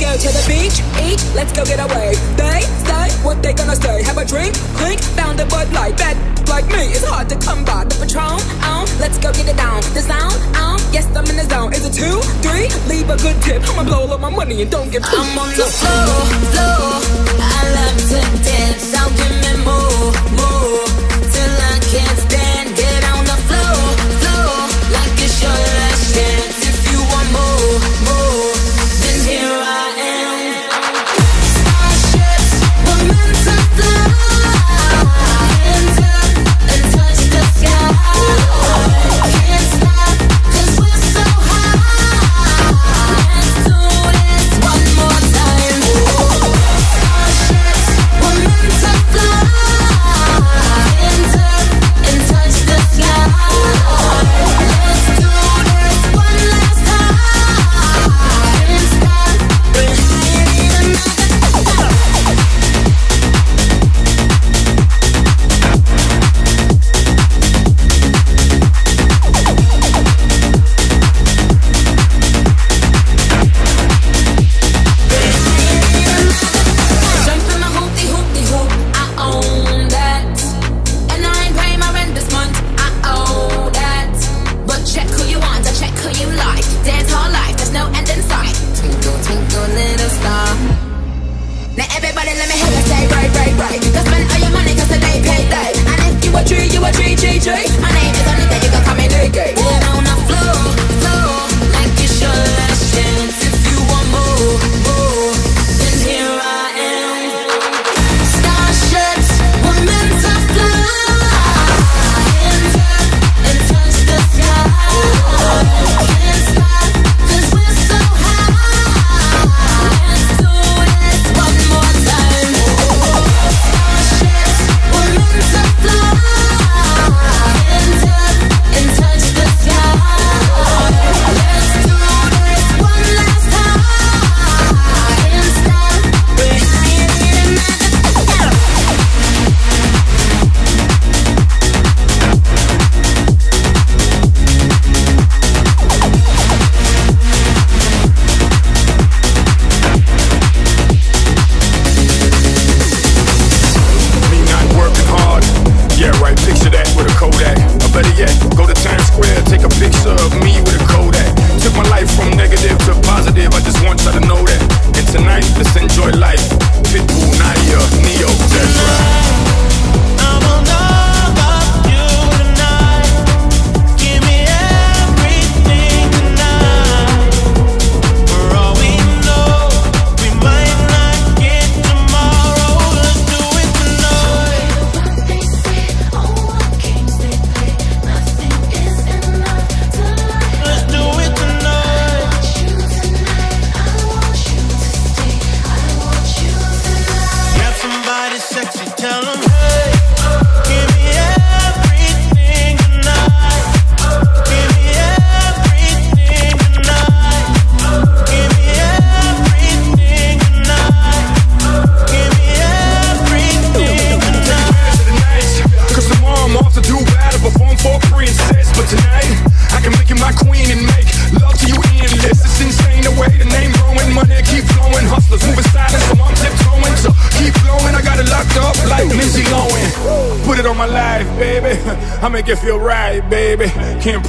go to the beach, each, let's go get away. They say what they gonna say. Have a drink, clink, found a Bud Light. Bad like me, it's hard to come by. The Patron, let's go get it down. The sound, yes, I'm in the zone. Is it 2, 3? Leave a good tip. I'ma blow all my money and don't give poop. I'm on the floor, floor. I love to dance. Don't give me more, more. Till I can't stand. Get on the floor, floor. Like it's your last chance. If you want more, more.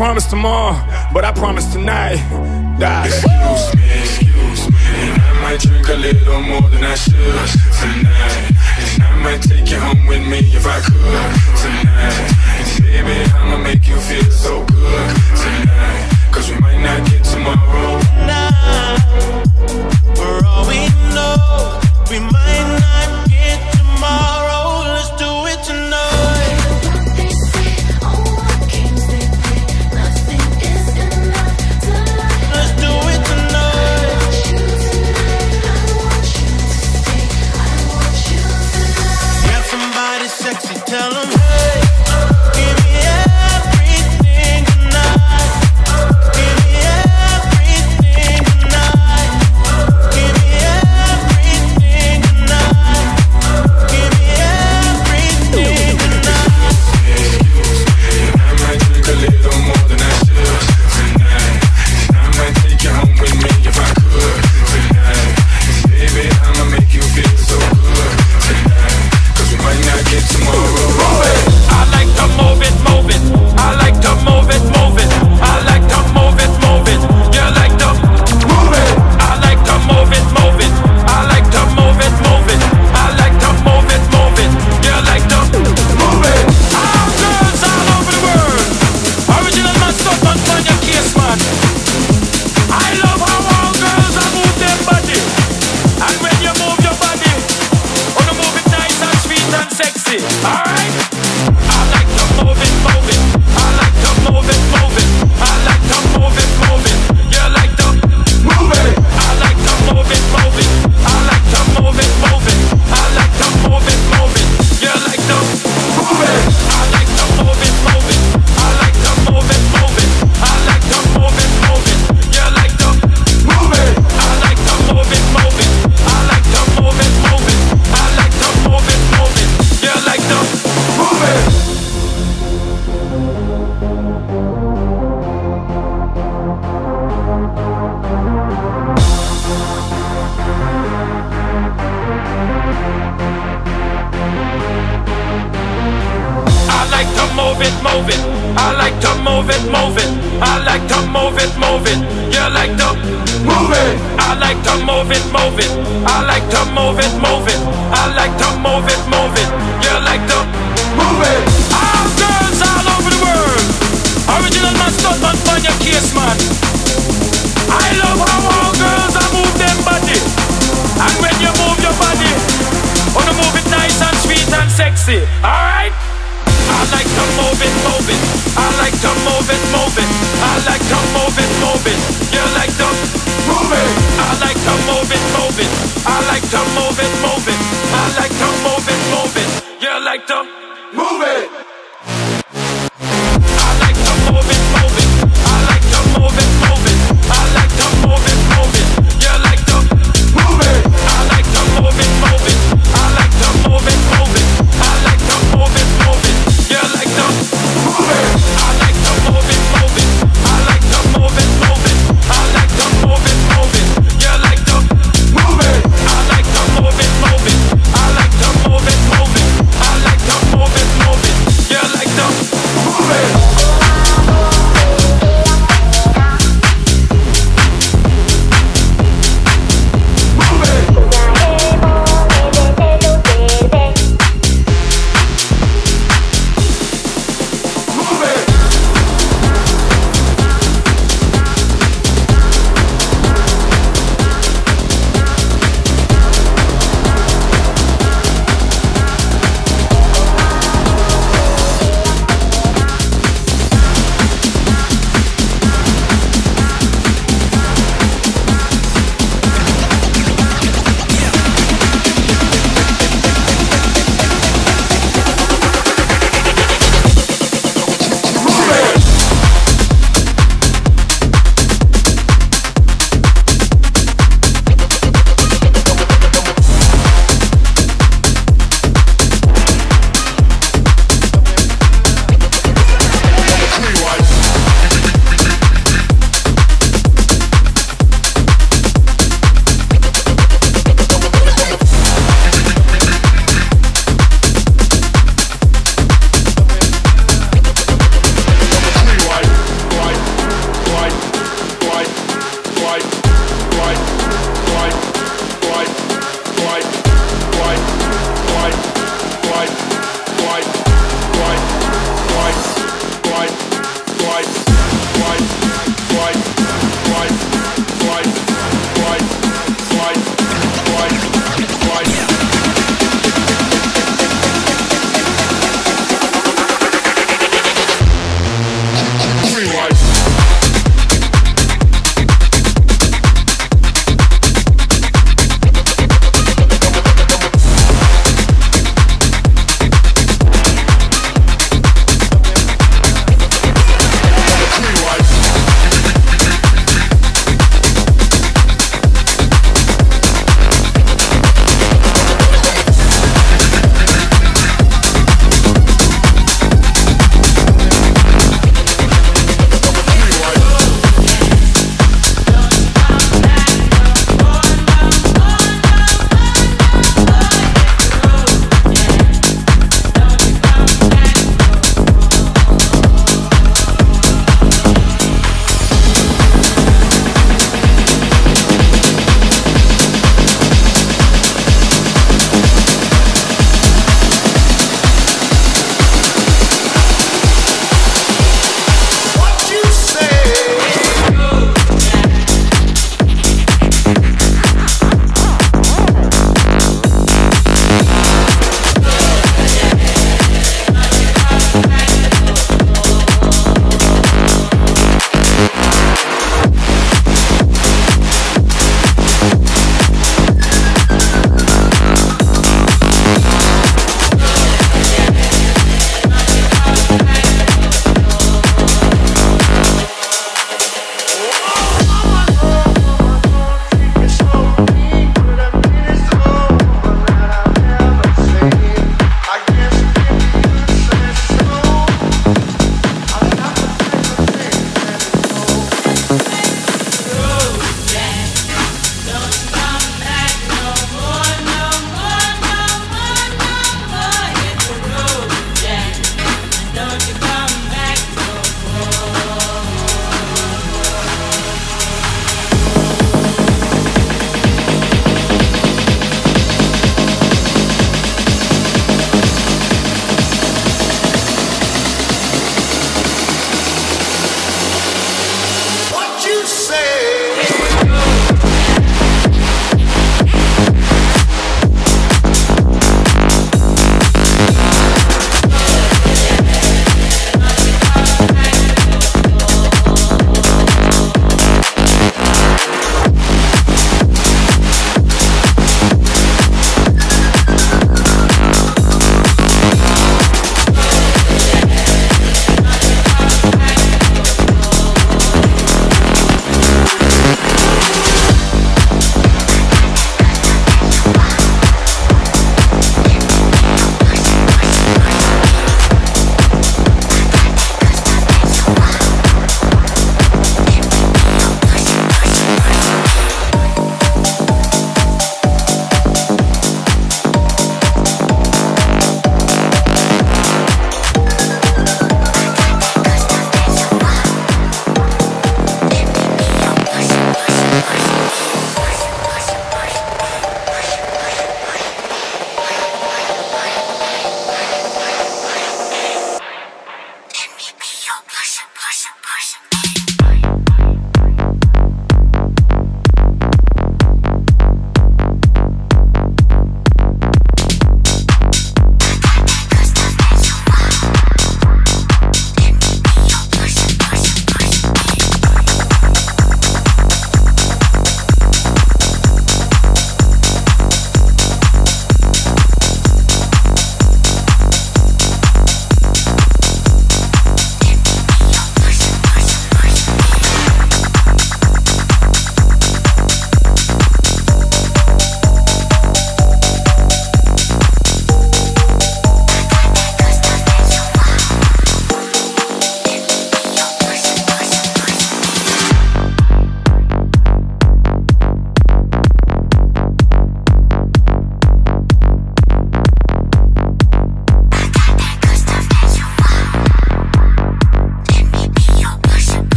Promise tomorrow, but I promise tonight. Die. Excuse me, I might drink a little more than I should tonight, and I might take you home with me if I could tonight. And baby, I'ma make you feel so good tonight, 'cause we might not get tomorrow. Now, for all we know, we might not get tomorrow. Let's do it tonight. No move it. I like to move it, move it. I like to move it, move it. You like to move it. I like to move it, move it. I like to move it, move it. I like to move it, move it. You like to move it. All girls all over the world. Original man, stuntman, find your case, man. I love how all girls are move them body. And when you move your body, wanna move it nice and sweet and sexy. Alright? I like to move it, move it. I like to move it, move it. I like to move it, move it. You like to move it. I like to move it, move it. I like to move it, move it. I like to move it, move it. You like to move it. I like to move it, move it. I like to move it, move it. I like to move it, move it. You like to move it. I like to move it, move it. I like to move it, move it. I like to move it, move it. You like to move it. I like to move it, move it. I like to move it, move it. I like to move it, move it. You like to move it. I like to move it, move it. I like to move it, move it. I like to move it, move it.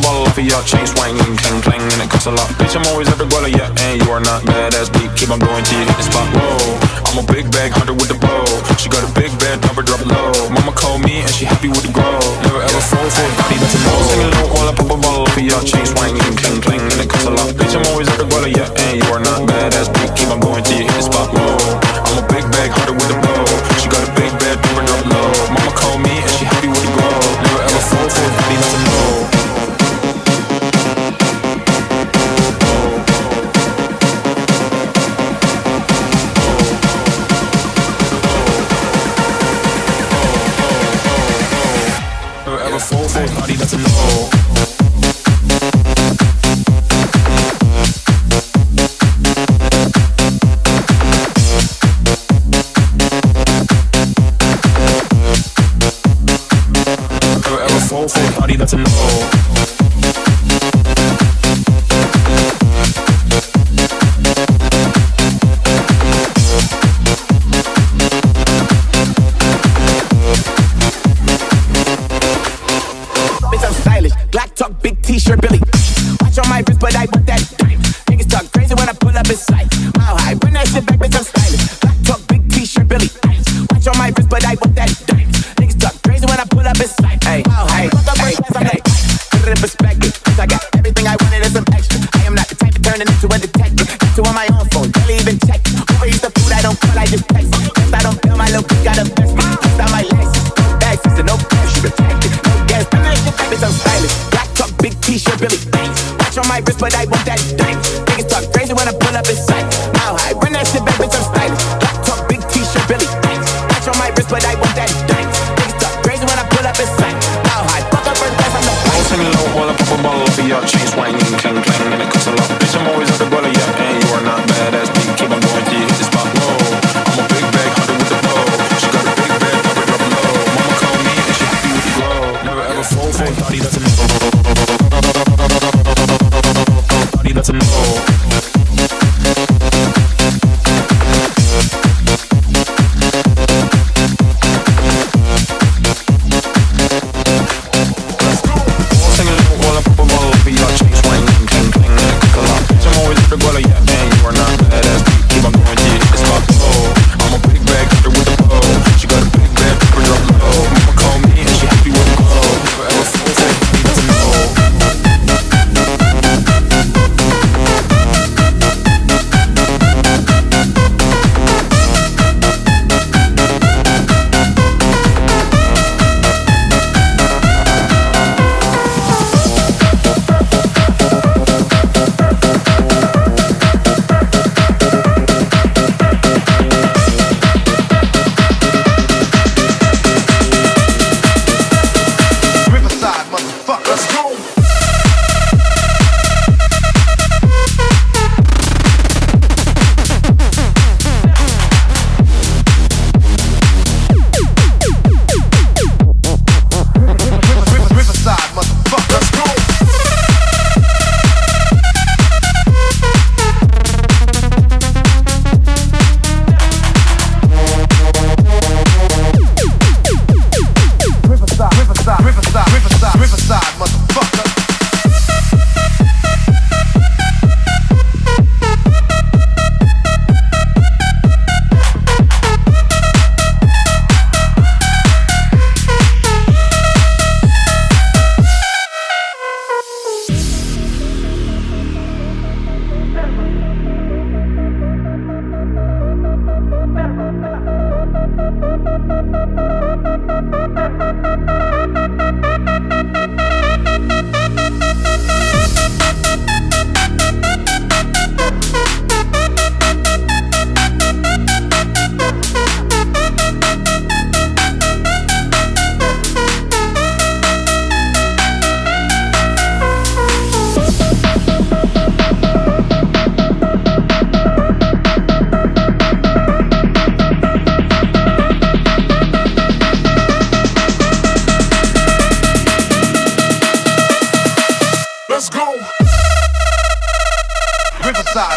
ball for your chain swinging, clang clang, and it costs a lot. Bitch, I'm always every guala, yeah, and you are not badass deep. Keep on going till you hit the spot. Whoa, I'm a big bag hunter with the bow. She got a big bed, number drop it low. Mama called me and she happy with the grow. Never ever fall for a body that's a low. Singing low while I pop a ball for your chain swinging, clang clang, and it costs a lot. Bitch, I'm always every guala, yeah, and you are not badass deep. Keep on going till you hit the spot. Whoa, I'm a big bag hunter with the bow. She got a big bed, number drop it low. Mama called me and she happy with the grow. Never ever fall for a body that's a low. Body that's a low. Never ever fall for a body that's a low. Riverside.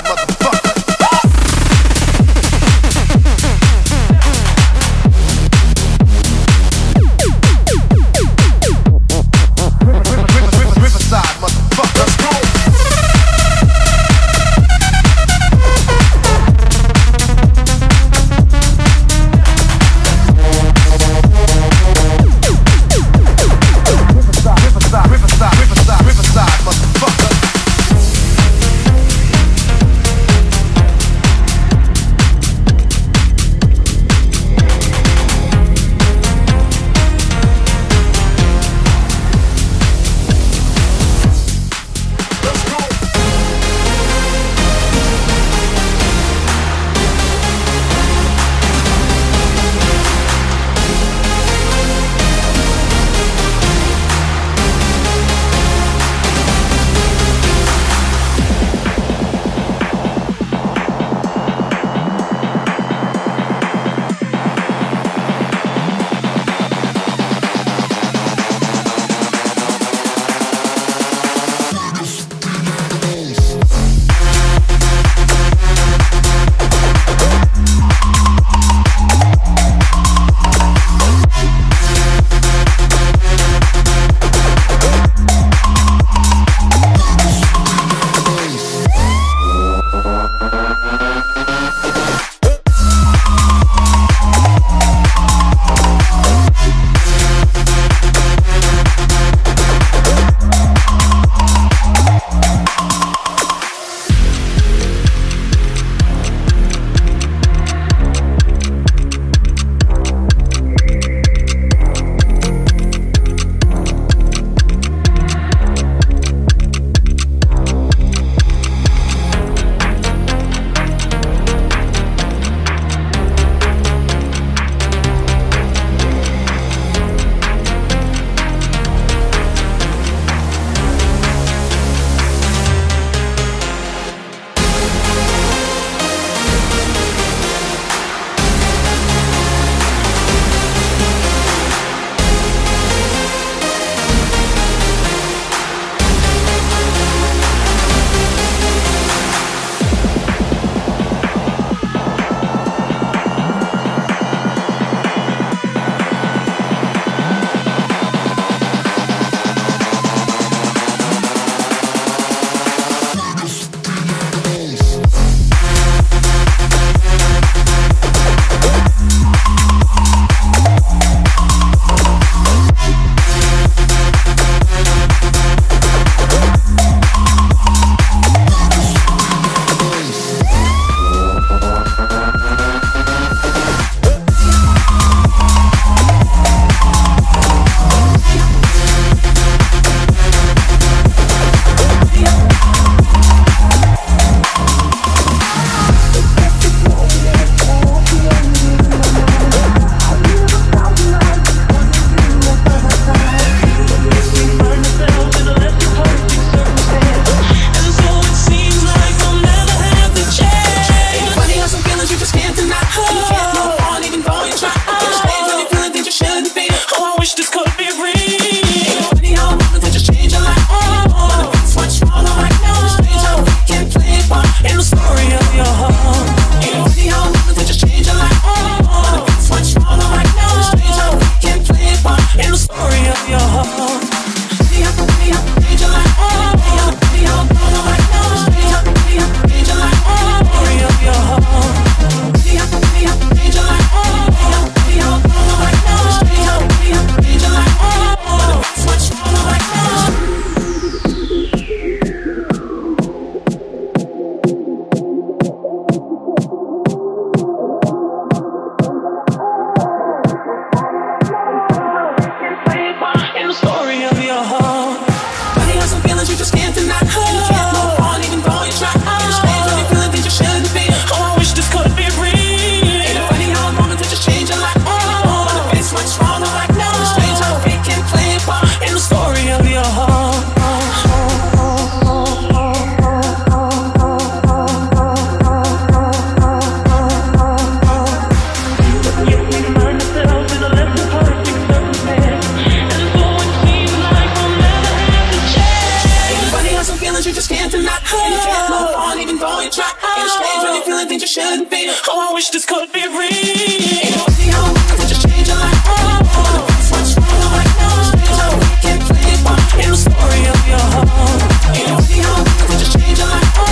cause you just can't deny. And you can't move on even though you try. And it's strange when you're feeling things you shouldn't be. Oh, I wish this could be real. Ain't no way home, cause it just changed your life. Oh, that's what's wrong, oh, I know. It's strange how we can play it by in the story of your home. Ain't no way home, cause it just changed your life. Oh,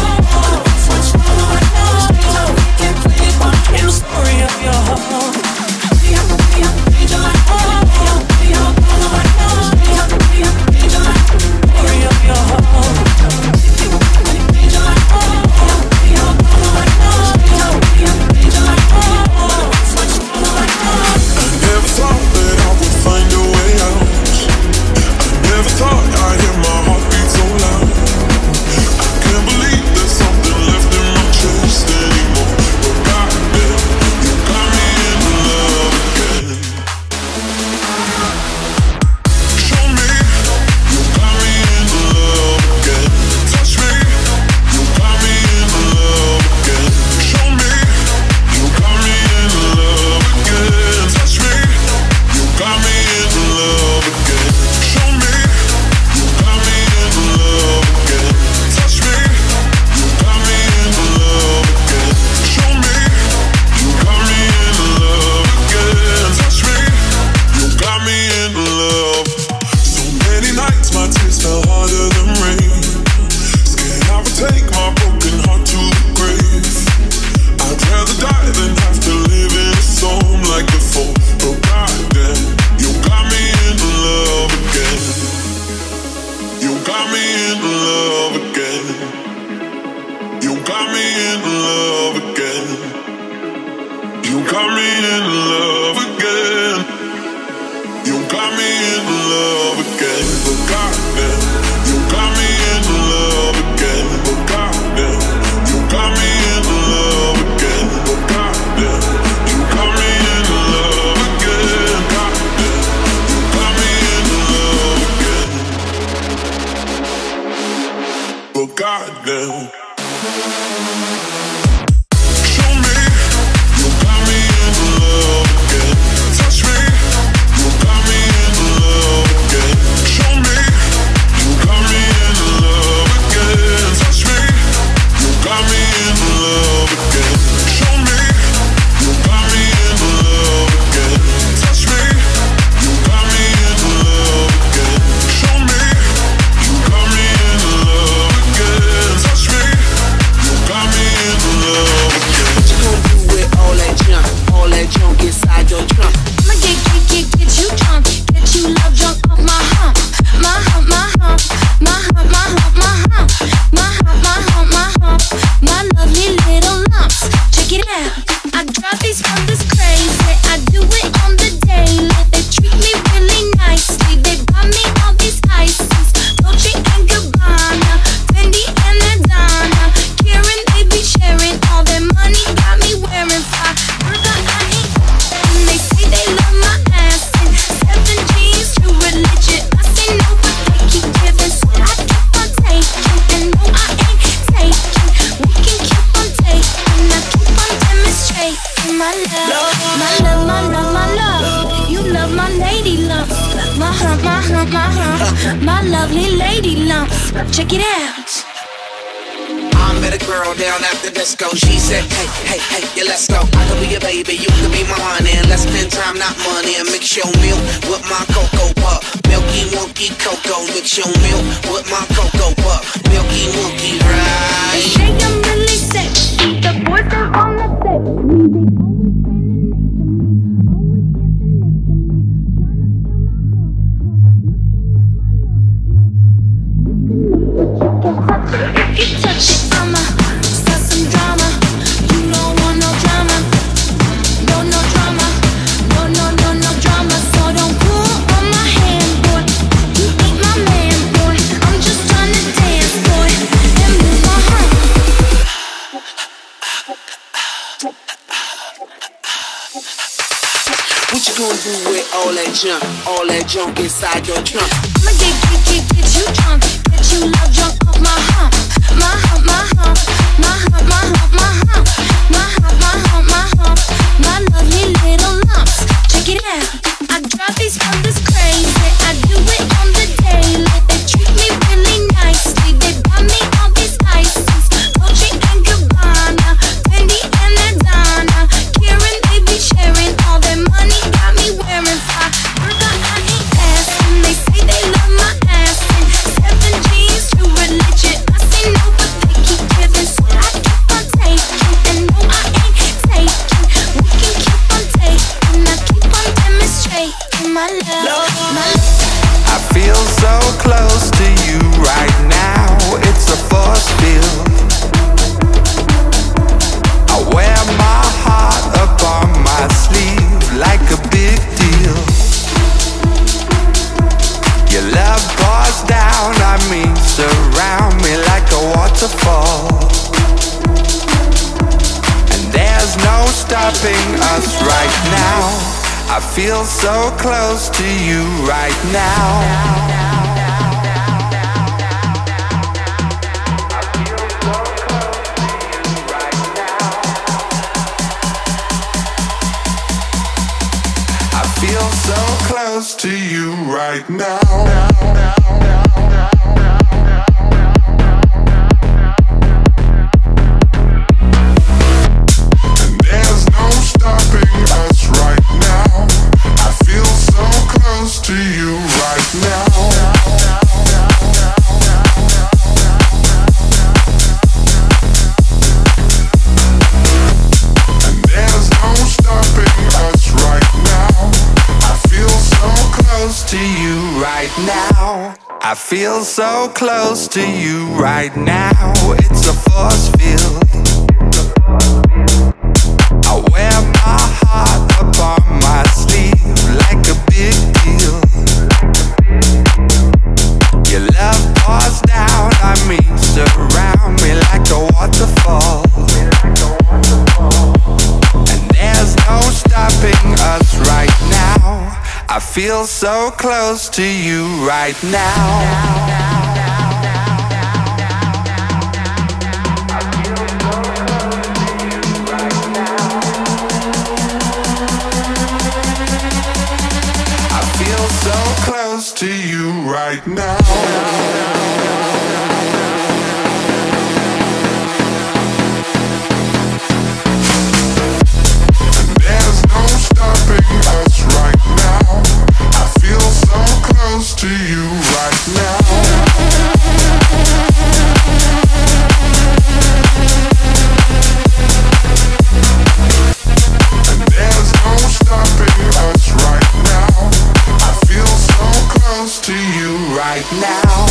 that's what's wrong, oh, I know. It's strange how we can play it by in the story of your home. Change your life. Oh, me. feel so close to you right now. To you right now. I feel so close to you right now. It's a force field. I wear my heart upon my sleeve like a big deal. Your love pours down on me, surround me like a waterfall. And there's no stopping us right now. I feel so close to you right now. I feel so close to you right now. I feel so close to you right now. To you right now. And there's no stopping us right now. I feel so close to you right now.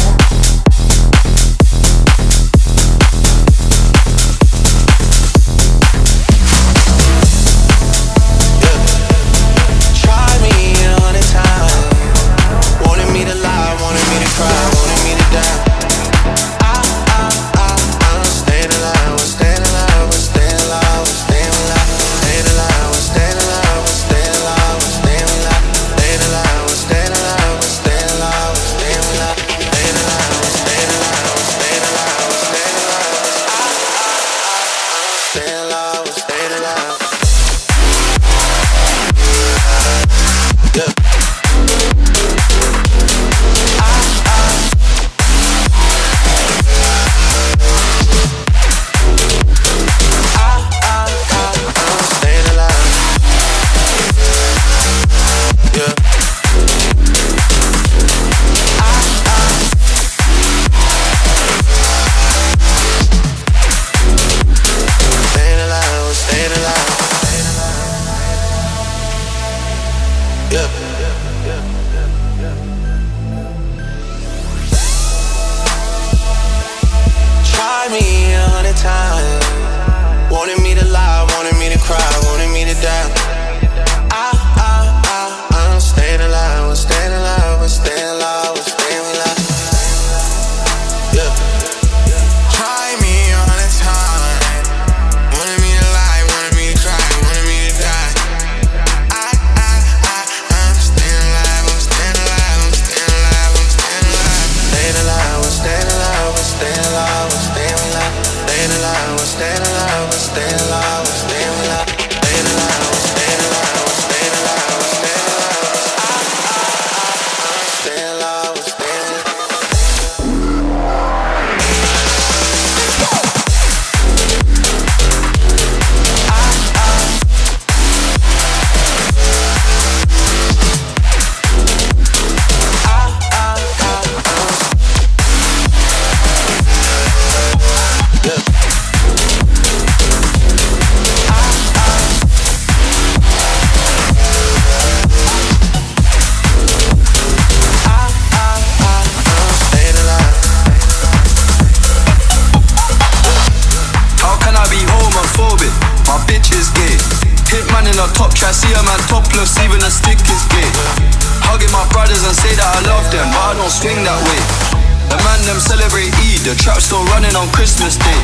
On Christmas Day,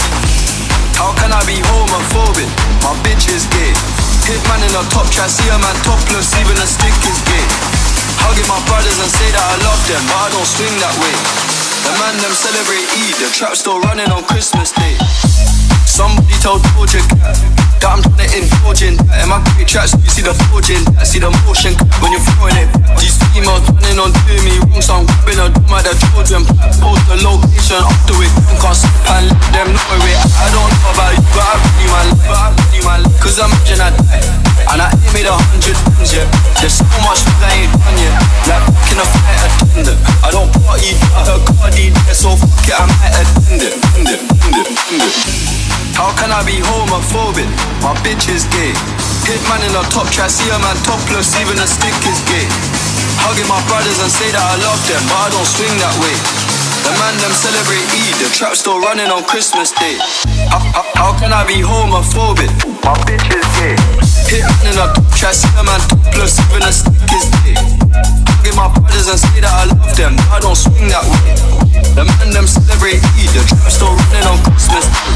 how can I be homophobic? My bitch is gay. Hit man in a top try, see a man topless, even a stick is big. Hugging my brothers and say that I love them, but I don't swing that way. The man them celebrate Eid, the trap still running on Christmas Day. Somebody told Georgia Cat that I'm trying to indulge in that. In my great tracks, you see the forge in that, see the motion when you're throwing it. These females running on doing me wrong, so I'm whipping a drum at the Georgian. Post the location after it, can't stop and let them know it. I don't know about you, but I really my life, but I really my life. Cause imagine I die, and I ain't made 100 times yet. There's so much I ain't done yet. Like back in a flight attendant, I don't party, I heard Cardi there, so fuck it, I might attend it. How can I be homophobic? My bitch is gay. Hit man in a top try, see a man topless, even a stick is gay. Hugging my brothers and say that I love them, but I don't swing that way. The man them celebrate Eid, the trap still running on Christmas Day. How can I be homophobic? My bitch is gay. Hit man in a top try, see a man topless, even a stick is gay. Hugging my brothers and say that I love them, but I don't swing that way. The man them celebrate Eid, the trap still running on Christmas Day.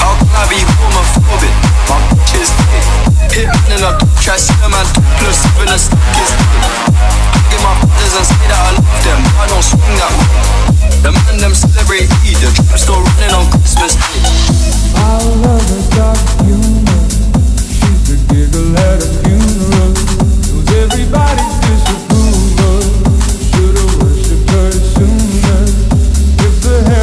How can I be homophobic? My bitch is gay. Hit man in a top try, see a man topless, even a stick is gay. Hugging my brothers and say that I love them, but I don't swing that way. The man them celebrate Eid, the trap still running on Christmas Day. I love her dark humor, she's the giggle at a funeral. Knows everybody's disapproval, should've worshipped her sooner. If the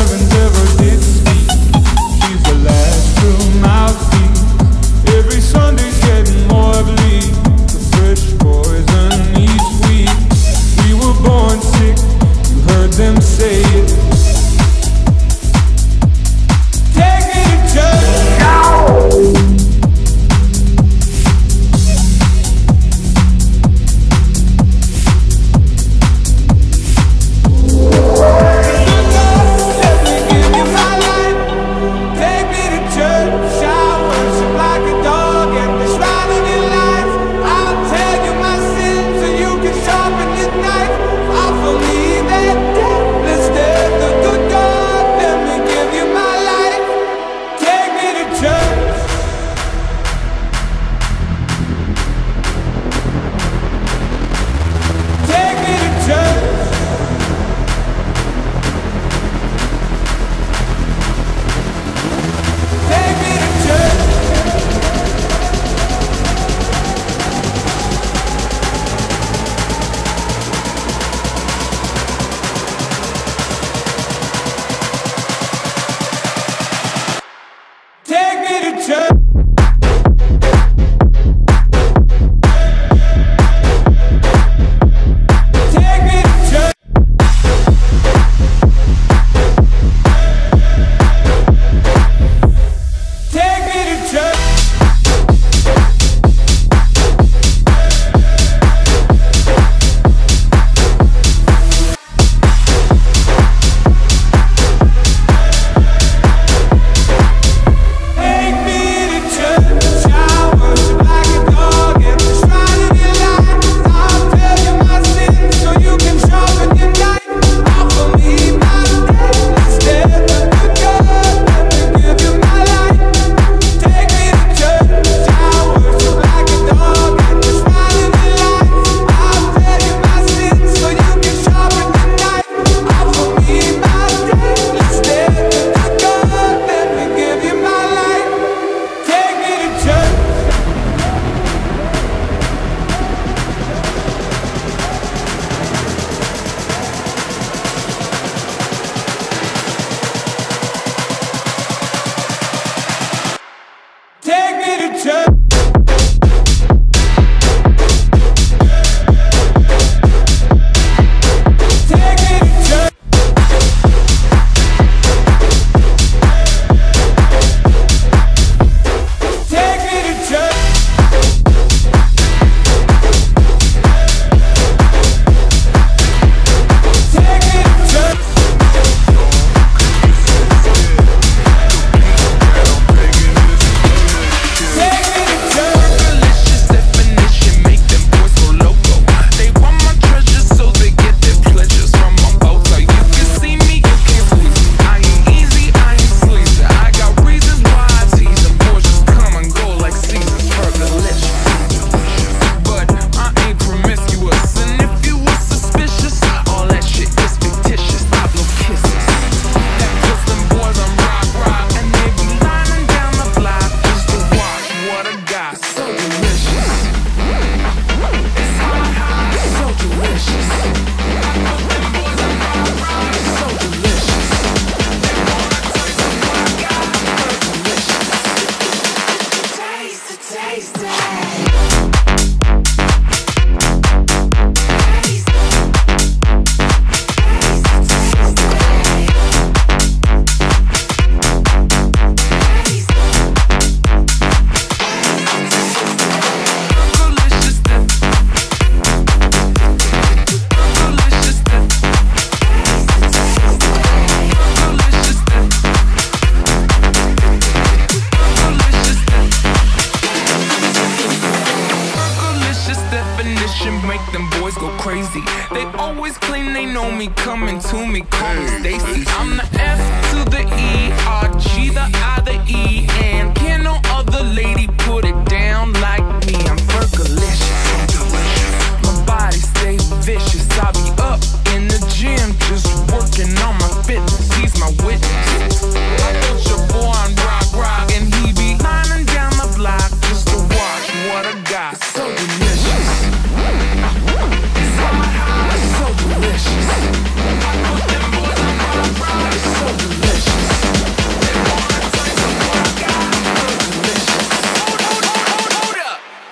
easy. They always claim they know me, coming to me, call me Stacy. I'm the F to the E, R, G, the I, the E, and can no other lady put it down like me. I'm fergalicious, I'm delicious. My body stay vicious. I be up in the gym, just working on my fitness. He's my witness. I thought your boy on rock, and he be lining down the block just to watch what I got. It's so delicious.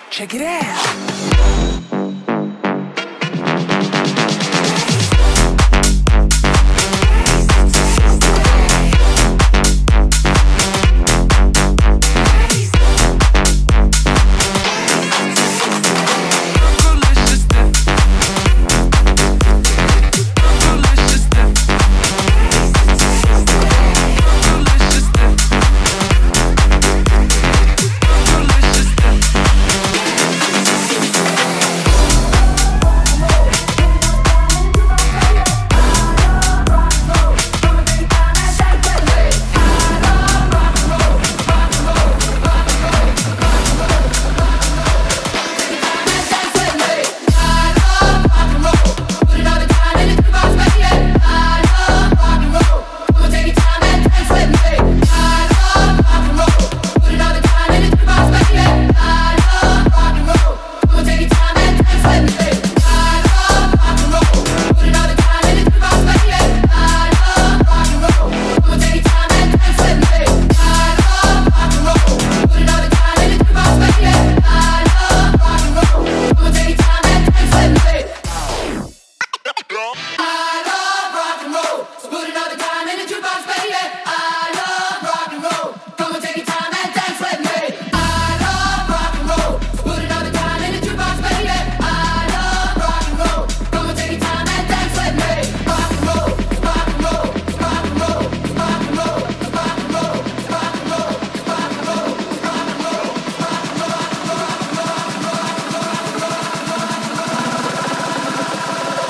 Check it out. Treat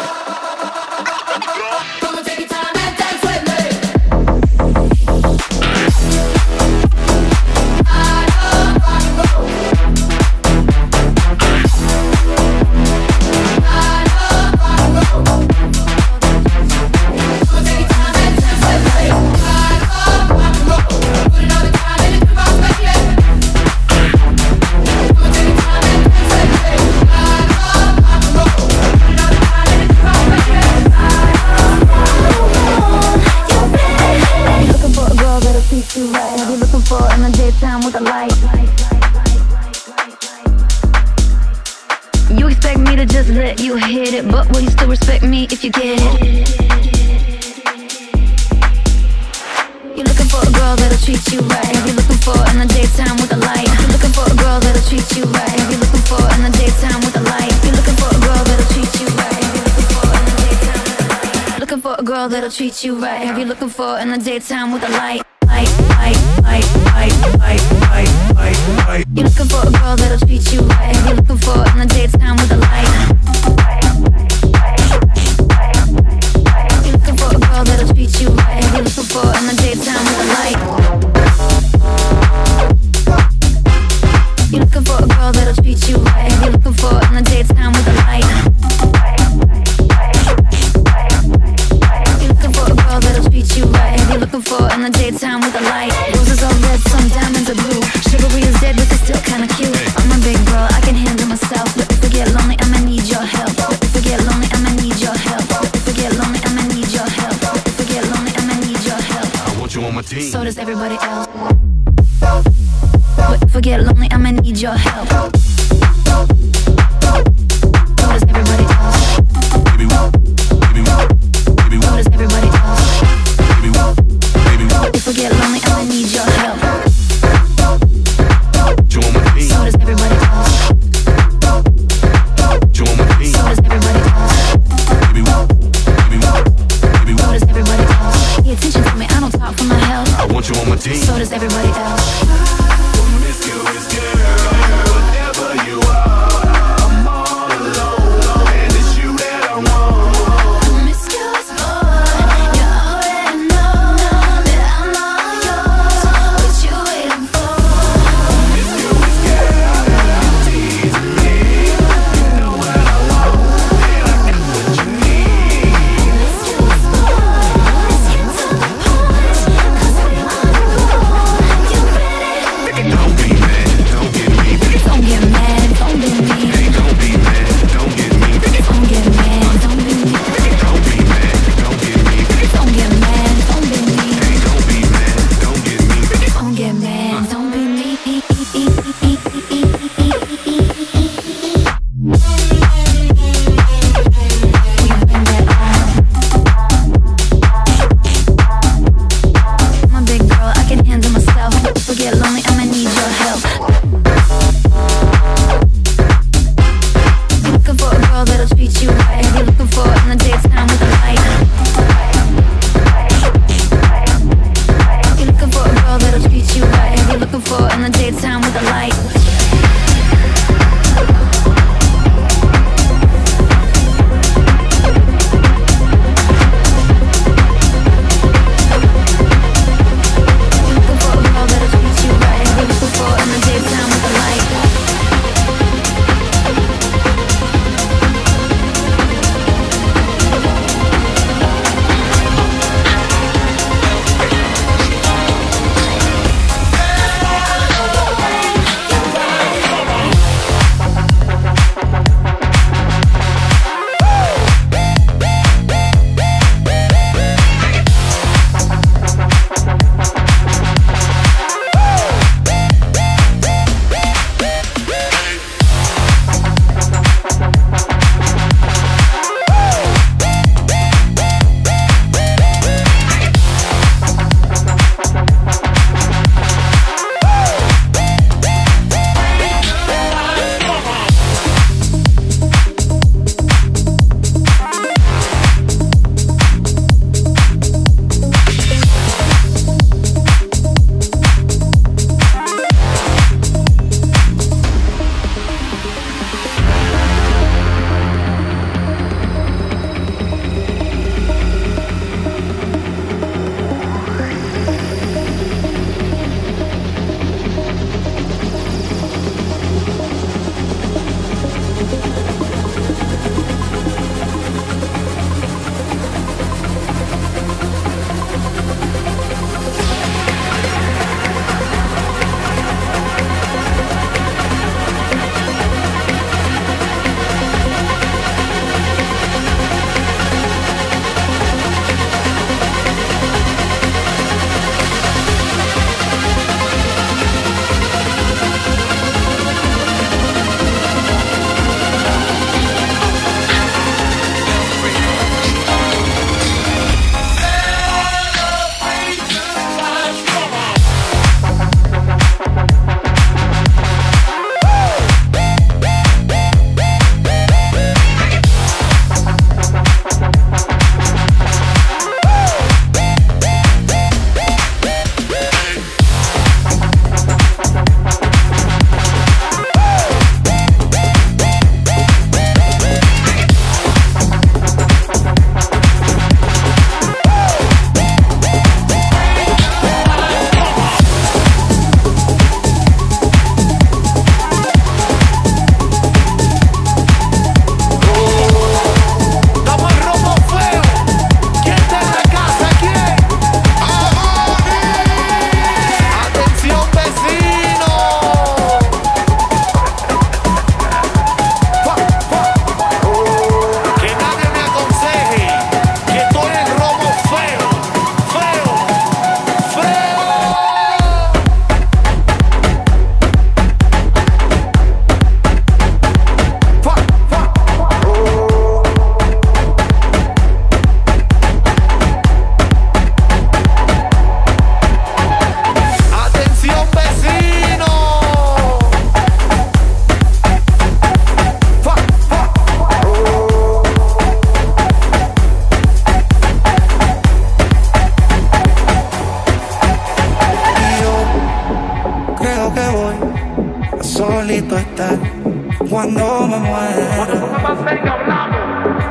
you right. Have you looking for in the daytime with a light? You're looking for a girl that'll treat you right. Have you looking for in the daytime with a light? You're looking for a girl that'll treat you right. Have you looking for in the daytime with a light? You're looking for a girl that'll treat you right. Have you looking for in the daytime with a light? For in the daytime with a light. Roses are red, some diamonds are blue. Chivalry is dead, but it's still kinda cute. I'm a big girl, I can handle myself. But if I get lonely, I'ma need your help. If I get lonely, I'ma need your help. If I get lonely, I'ma need your help. If I get lonely, I'ma need your help. I want you on my team. So does everybody else. But if I get lonely, I'ma need your help. So does everybody else. So does everybody else. If I get lonely, I'ma need your help. So does everybody else. So does everybody else. So does everybody else. Pay attention to me, I don't talk for my health. I want you on my team. So does everybody else. Miss you, miss you. Whatever you are, I'm all alone. And it's you that I want. but that one no mamá.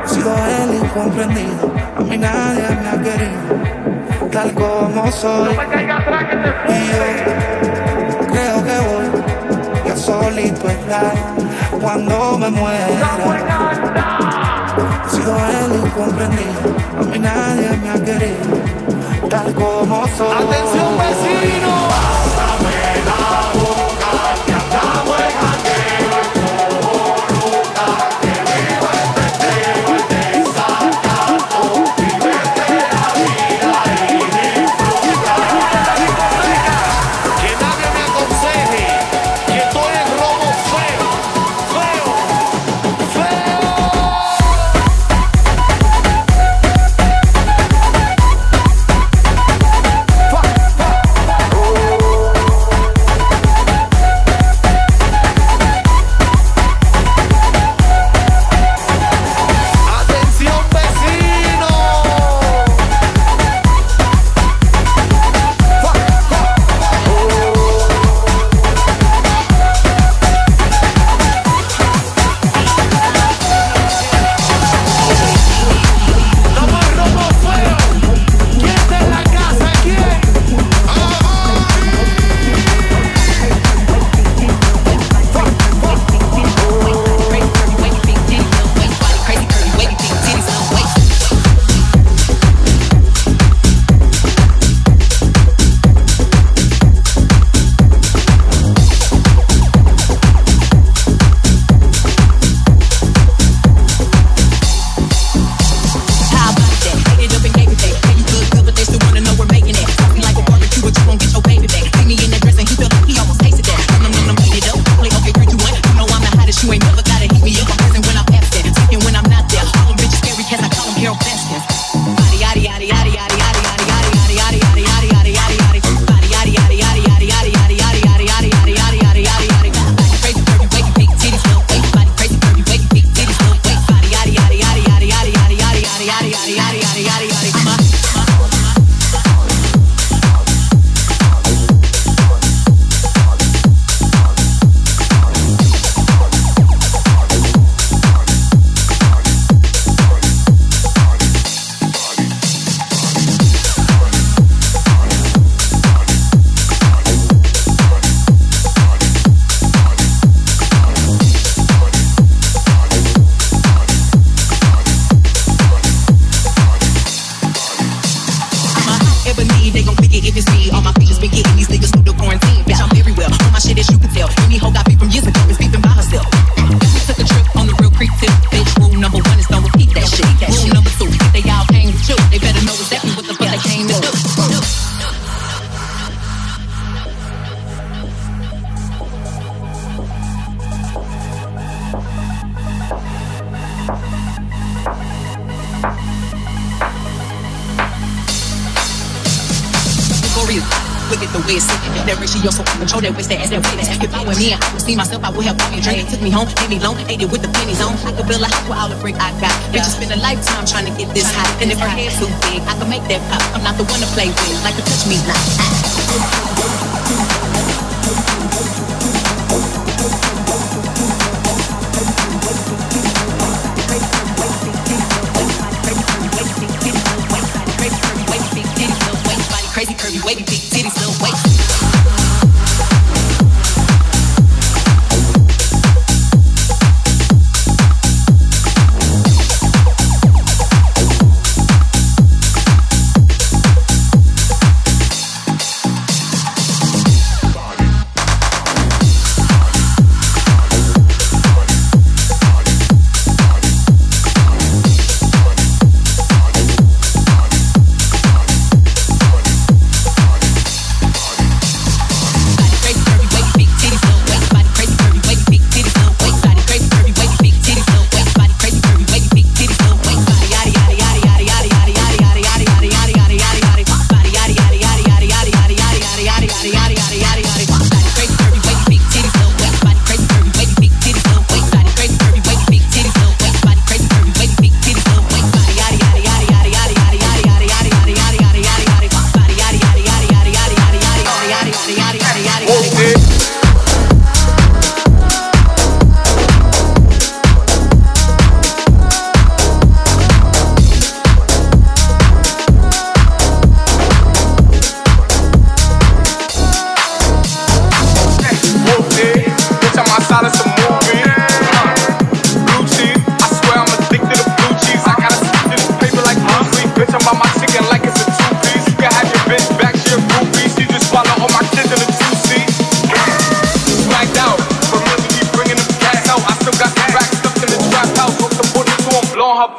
He sido el incomprendido, a mí nadie me ha querido, tal como soy. Y yo creo que voy yo solito a estar cuando me muera. He sido el incomprendido, a mí nadie me ha querido, tal como soy. Atención vecino.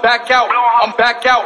back out, I'm back out.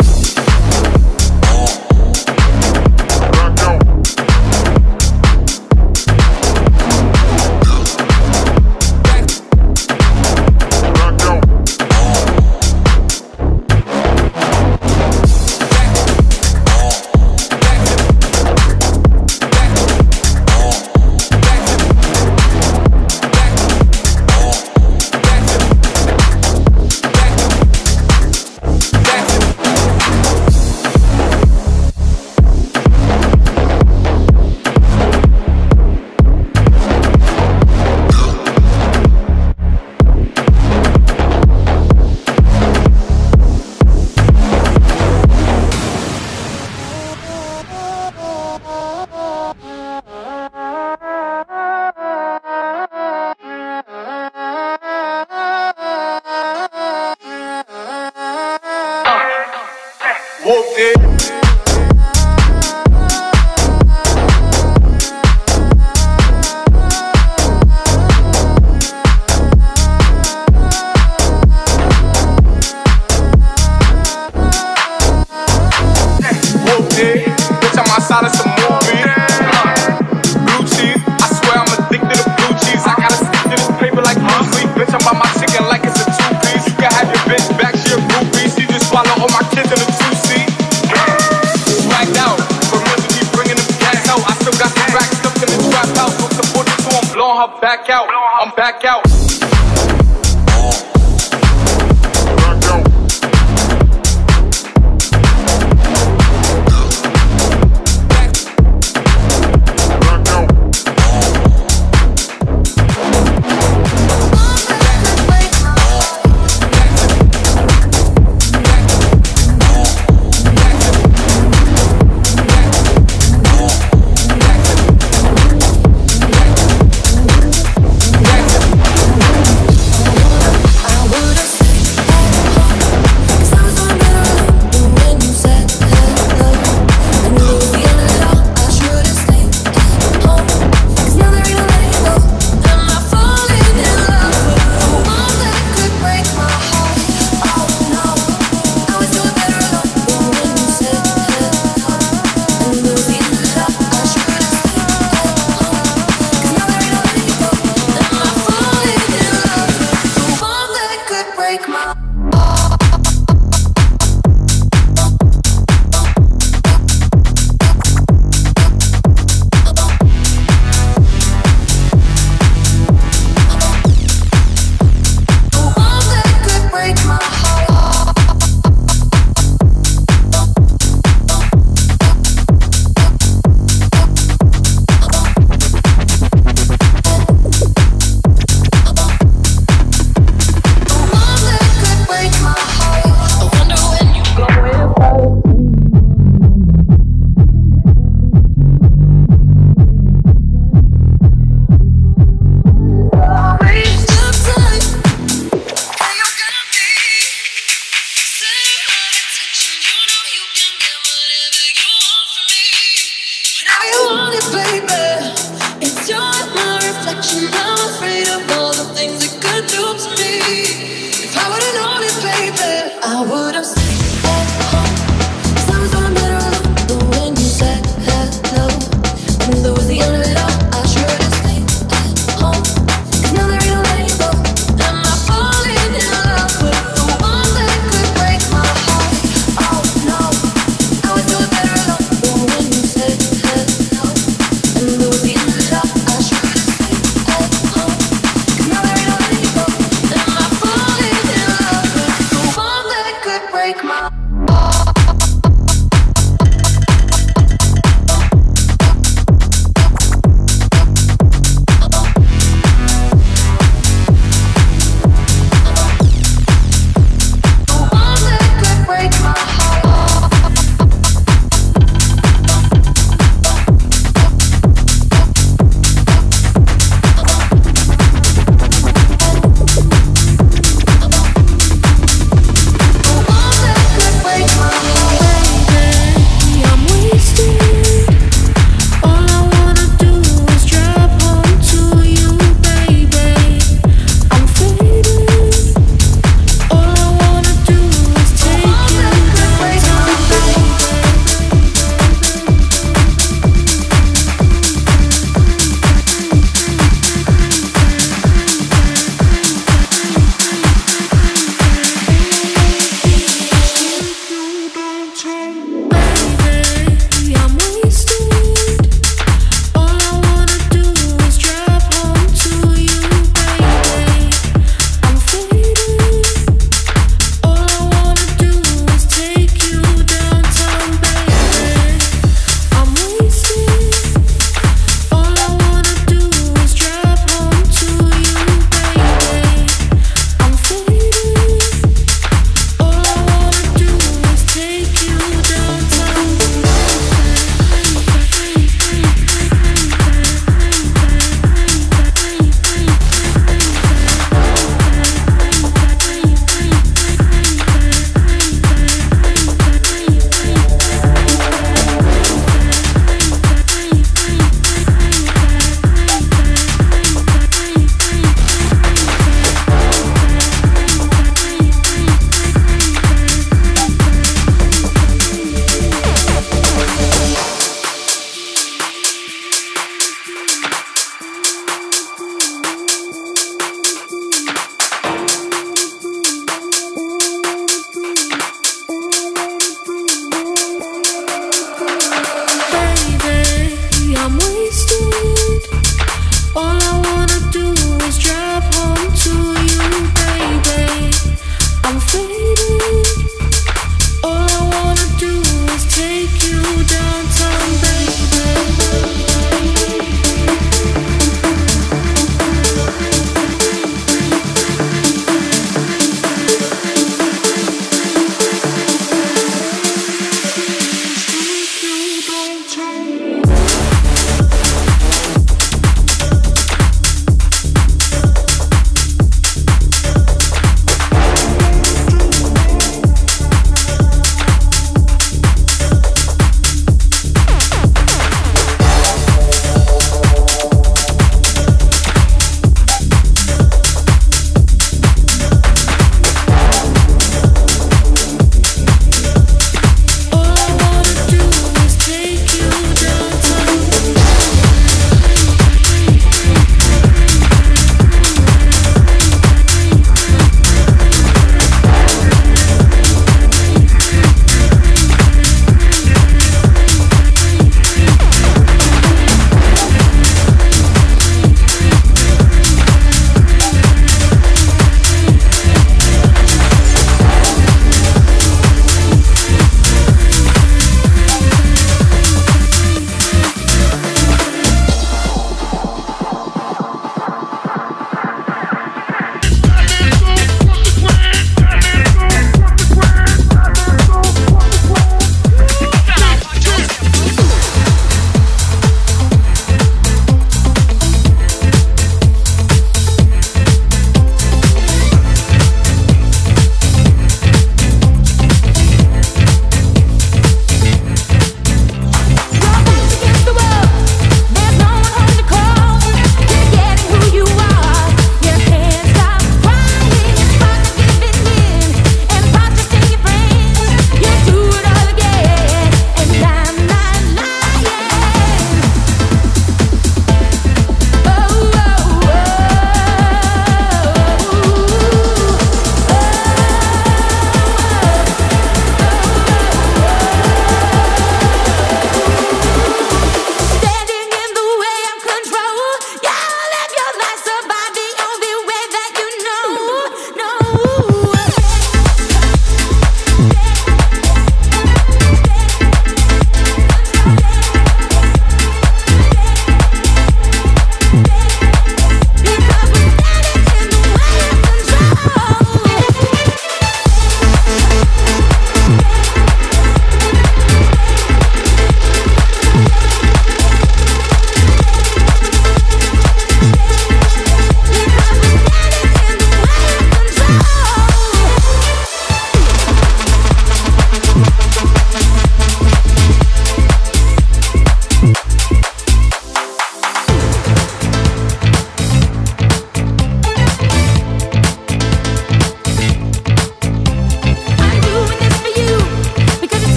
Back out, I'm back out. I'm wasted. All I wanna do is drive home to you, baby. I'm faded. All I wanna do is take you downtown, baby. Take you downtown.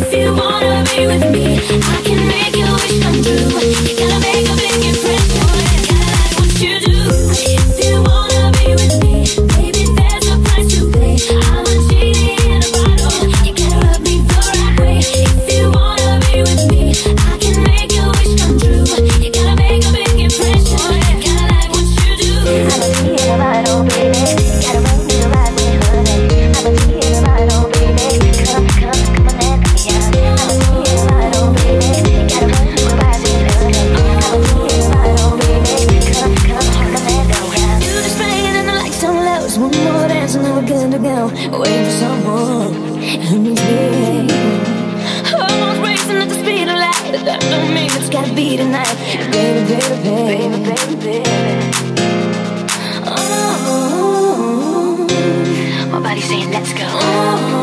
If you wanna be with me, I can make your wish come true. You gotta make a big impression, gotta like what you do. If you wanna be with me, baby, there's a price to pay. I'm a genie in a bottle, you gotta rub me the right way. If you wanna be with me, I can make your wish come true. You gotta make a big impression, gotta like what you do. I'm a genie in a bottle, baby, gotta rub me the right way, honey. I'm a genie in a bottle, baby, waiting for someone who needs me. Almost racing at the speed of light. That don't mean it's gotta be tonight. Baby, baby, baby, baby, baby, baby. Oh, my body's saying let's go. Oh,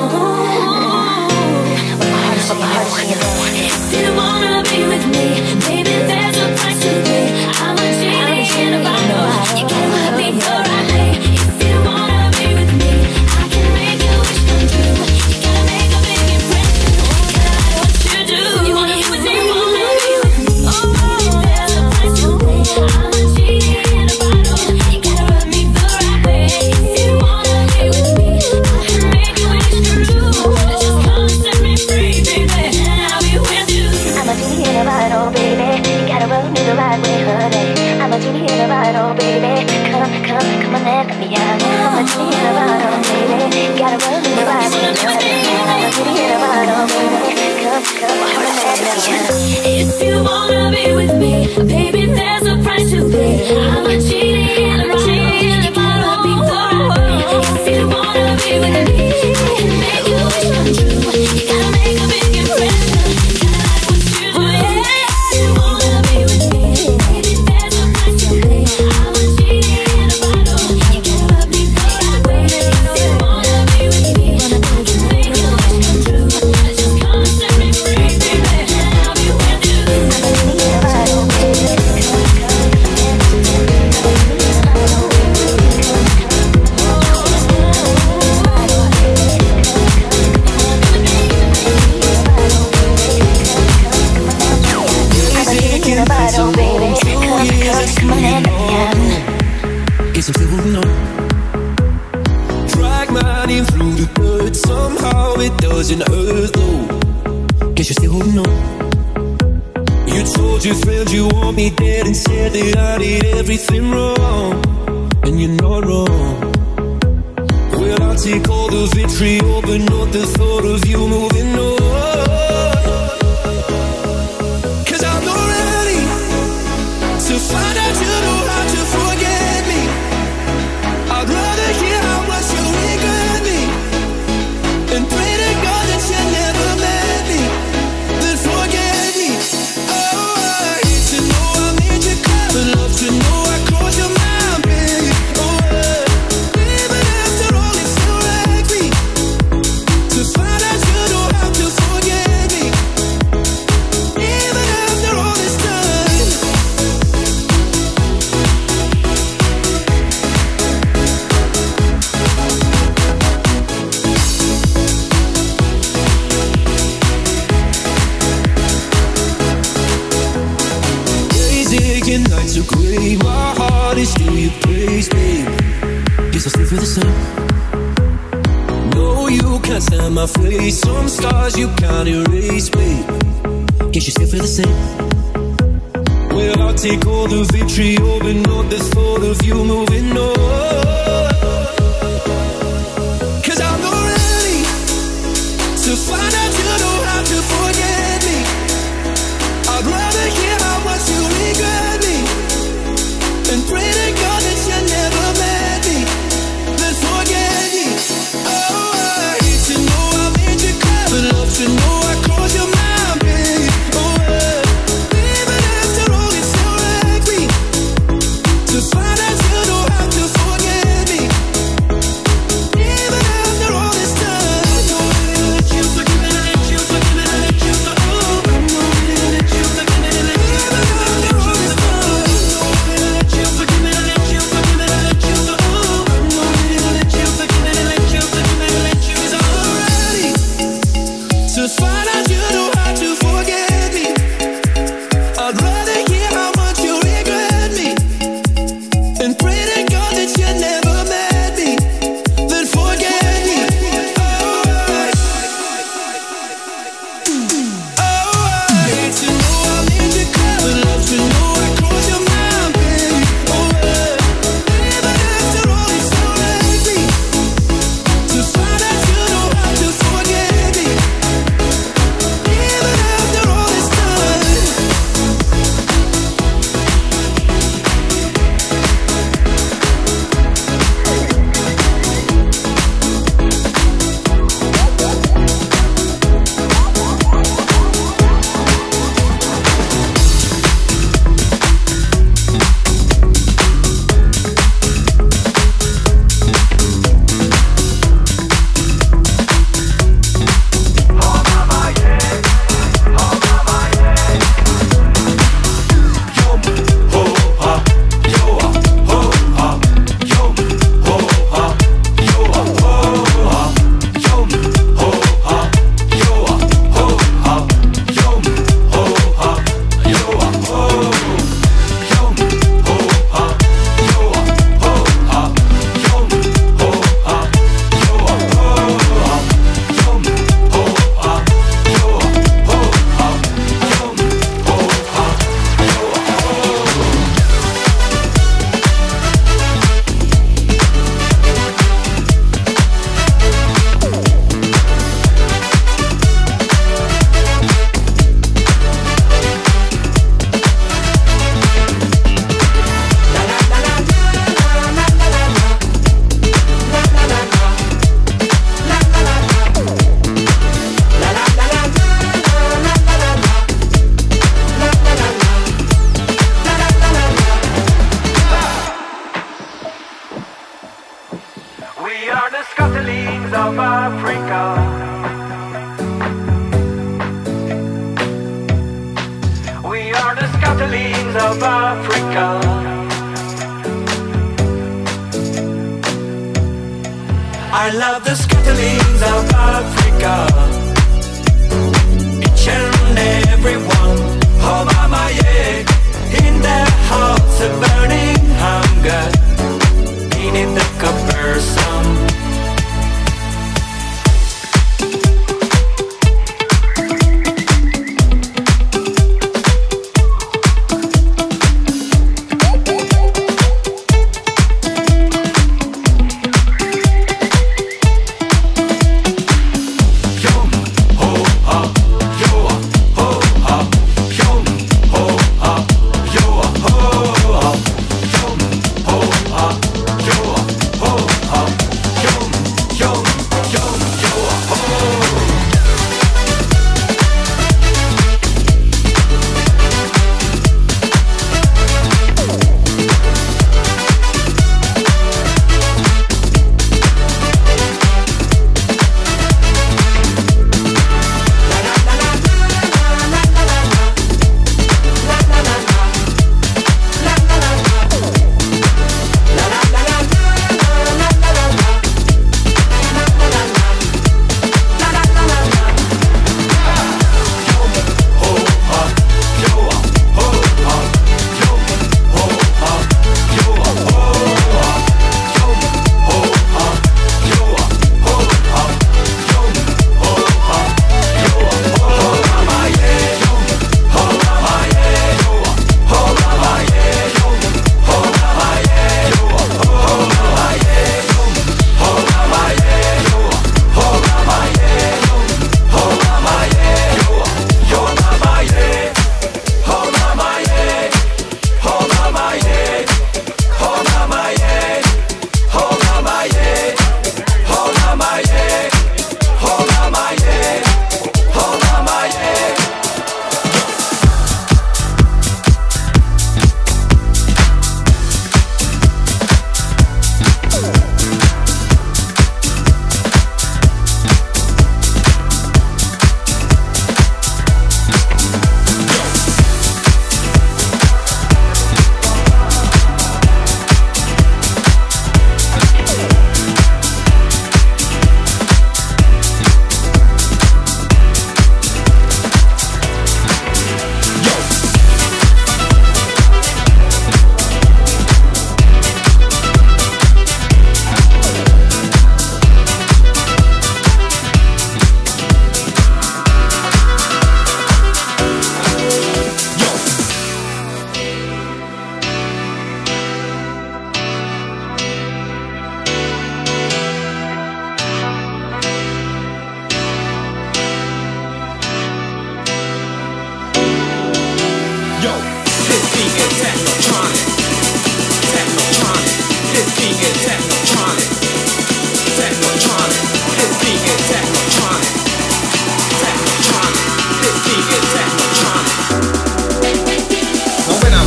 my heart is saying if you wanna be with me, baby, there's a price to pay. I'm a genie in a bottle, you gotta love me the right way. If you wanna be with me, I can make your wish come true. You gotta make a big impression, gotta like what you do. You wanna be with me, wanna be with me. Oh, there's a price to pay. I'm a genie in a bottle, you gotta rub me the right way. If you wanna be with me, I can make your wish come true. Just come and set me free, baby, and I'll be with you. I'm a genie in a bottle, baby, you gotta rub me the right way, honey. I'm a genie in a bottle, baby, come on, let me out. I'm a genie in a bottle, baby, gotta rub me the right way. I'm a genie in a bottle, baby, come on, let me out. If you wanna be with me, baby, there's a price to pay. I'm a genie in a bottle, you gotta rub me the right way. If you wanna be with me, I can make your wish come true. You gotta make a big impression, gotta like what you do. If you wanna be with me, baby, there's a price to pay. I'm a genie. To find out you know how to forget me.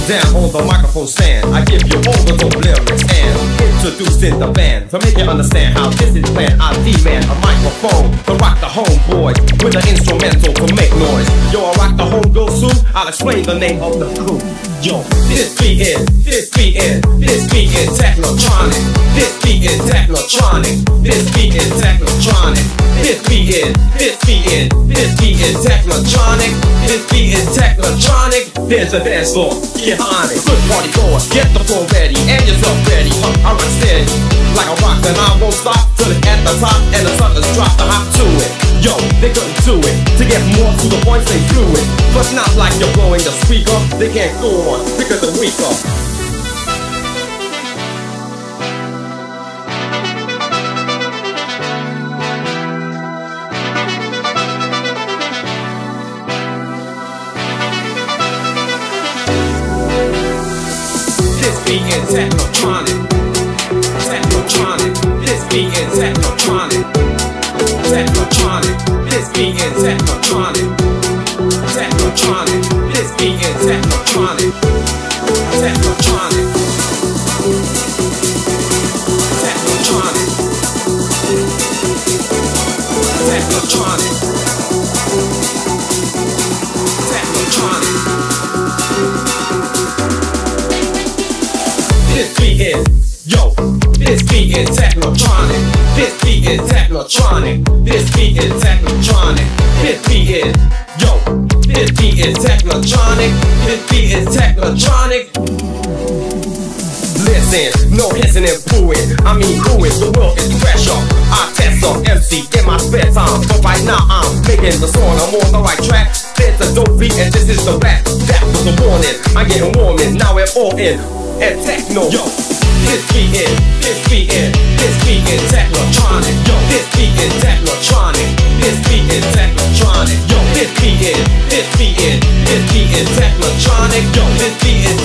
down on the microphone stand. I give you all the dope lyrics and introducing the band to make you understand how this is planned. I demand a microphone to rock the homeboy with an instrumental to make noise. Yo, I rock the home girl soon. I'll explain the name of the crew. Yo, this beat is technotronic. This beat is technotronic. This beat is technotronic. There's a dance floor, get on it. Good party goer, get the floor ready and yourself ready. I rock steady like a rock and I won't stop till it's at the top and the suckers drop the hop to it. Yo, they couldn't do it. To get more to the points they do it, but not like you're blowing the speaker. They can't go on because they're weaker. This beat is technotronic. Listen, no hissing and booing. I mean, who is the world is pressure. I test some MC in my spare time, but right now I'm making the song. I'm on the right track. There's a dope beat and this is the rap. That was the warning. I'm getting warming. Now we're all in at techno. Yo, this beat is technotronic. Yo, this beat is technotronic. Yo, this beat is technotronic. Yo, this beat is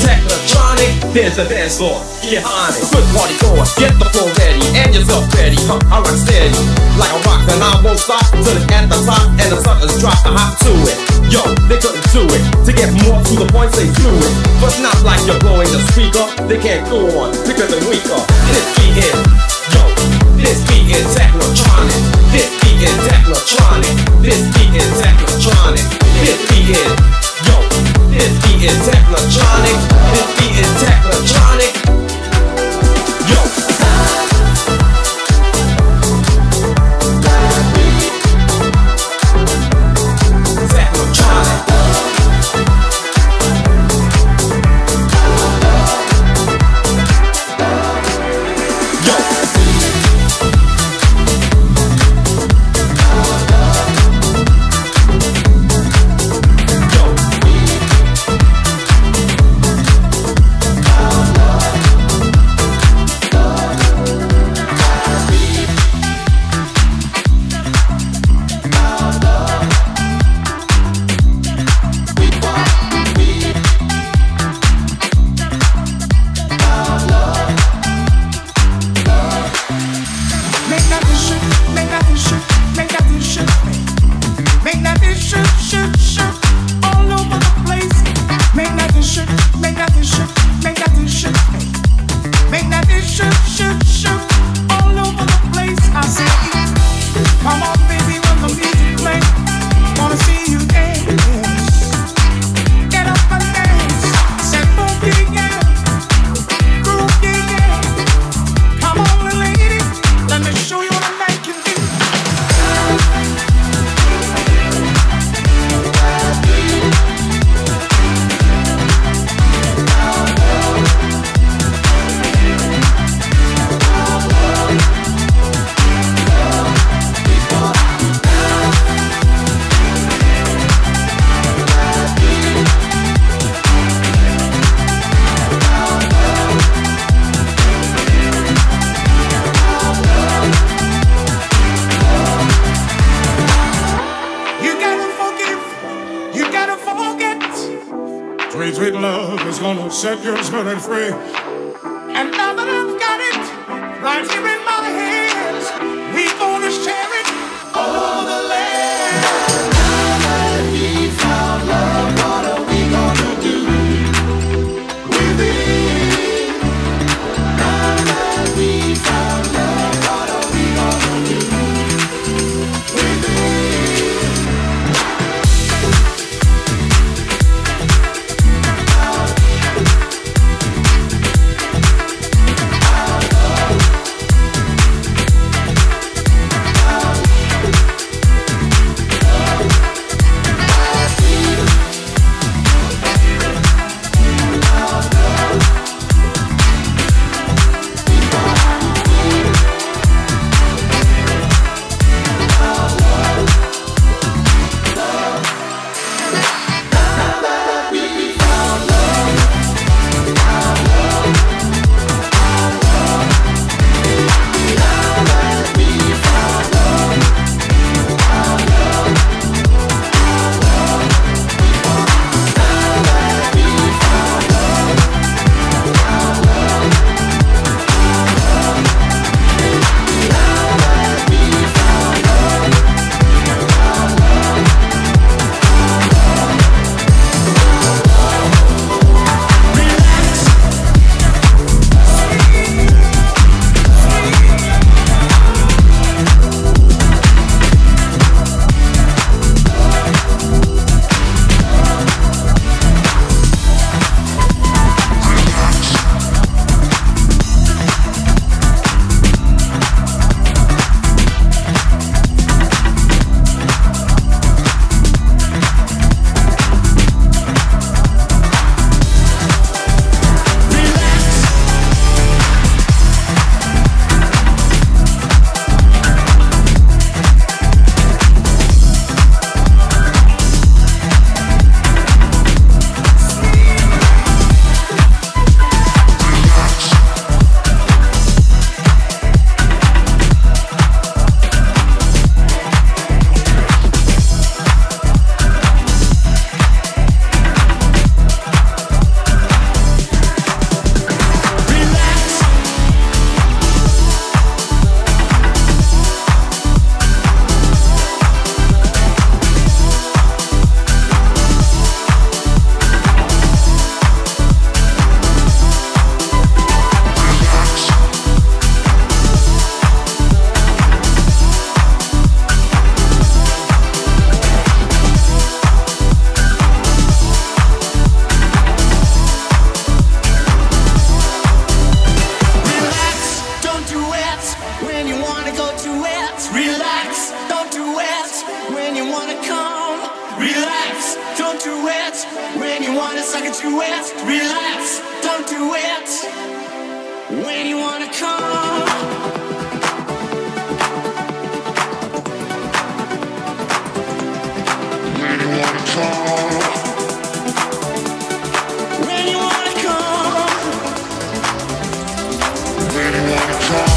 technotronic. There's a dance floor, get on it. Good party goer, get the floor ready and yourself ready. I rock steady like a rock and I won't stop till it's at the top and the suckers drop the hop to it. Yo, they couldn't do it. To get more to the points they do it, but not like you're blowing the speaker. They can't go on because they're weaker. This beat is technotronic. This beat is technotronic. This beat is technotronic. Sweet love is gonna set your spirit free. And now that I've got it right here in my hands, we gonna share it all over the land. Now that we found love, what are we gonna do? don't do it. When you wanna suck it, you it. Relax, don't do it. When you wanna come. Look.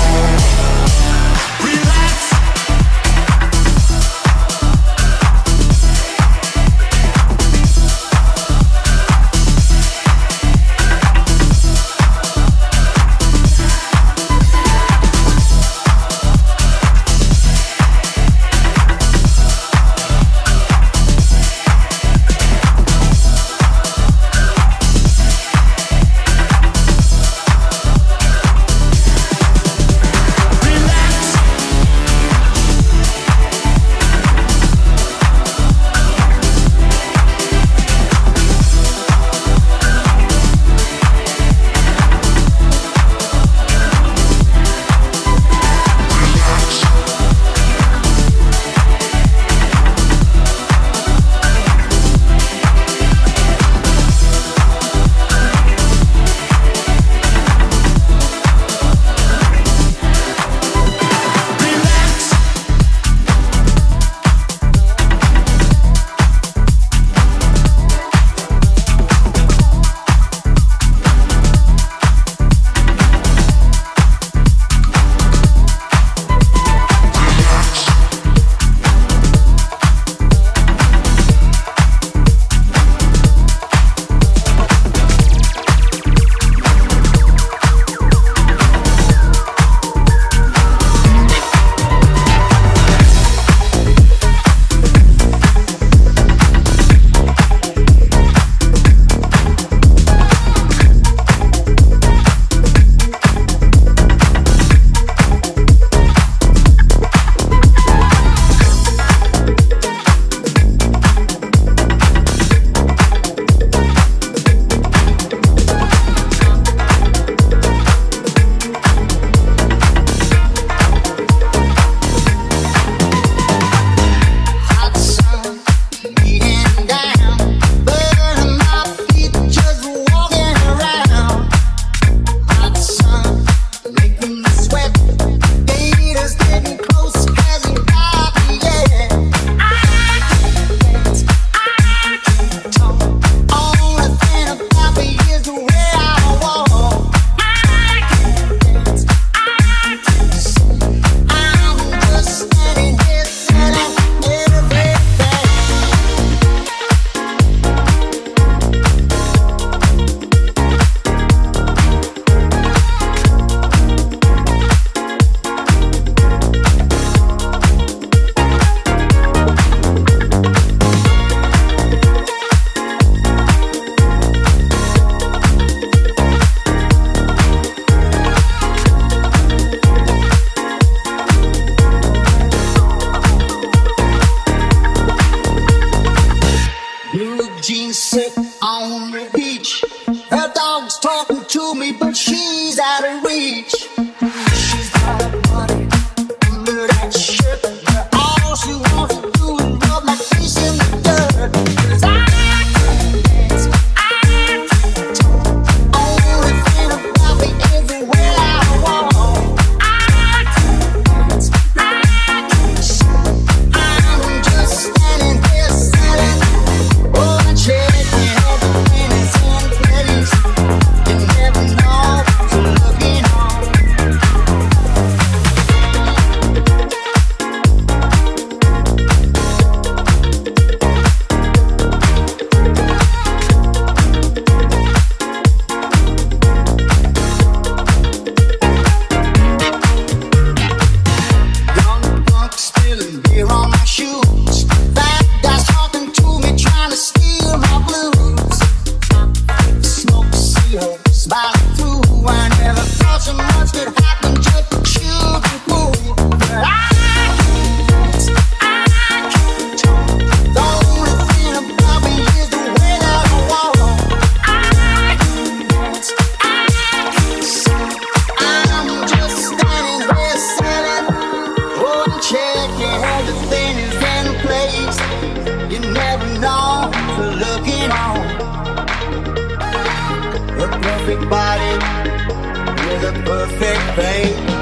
perfect body with a perfect pain.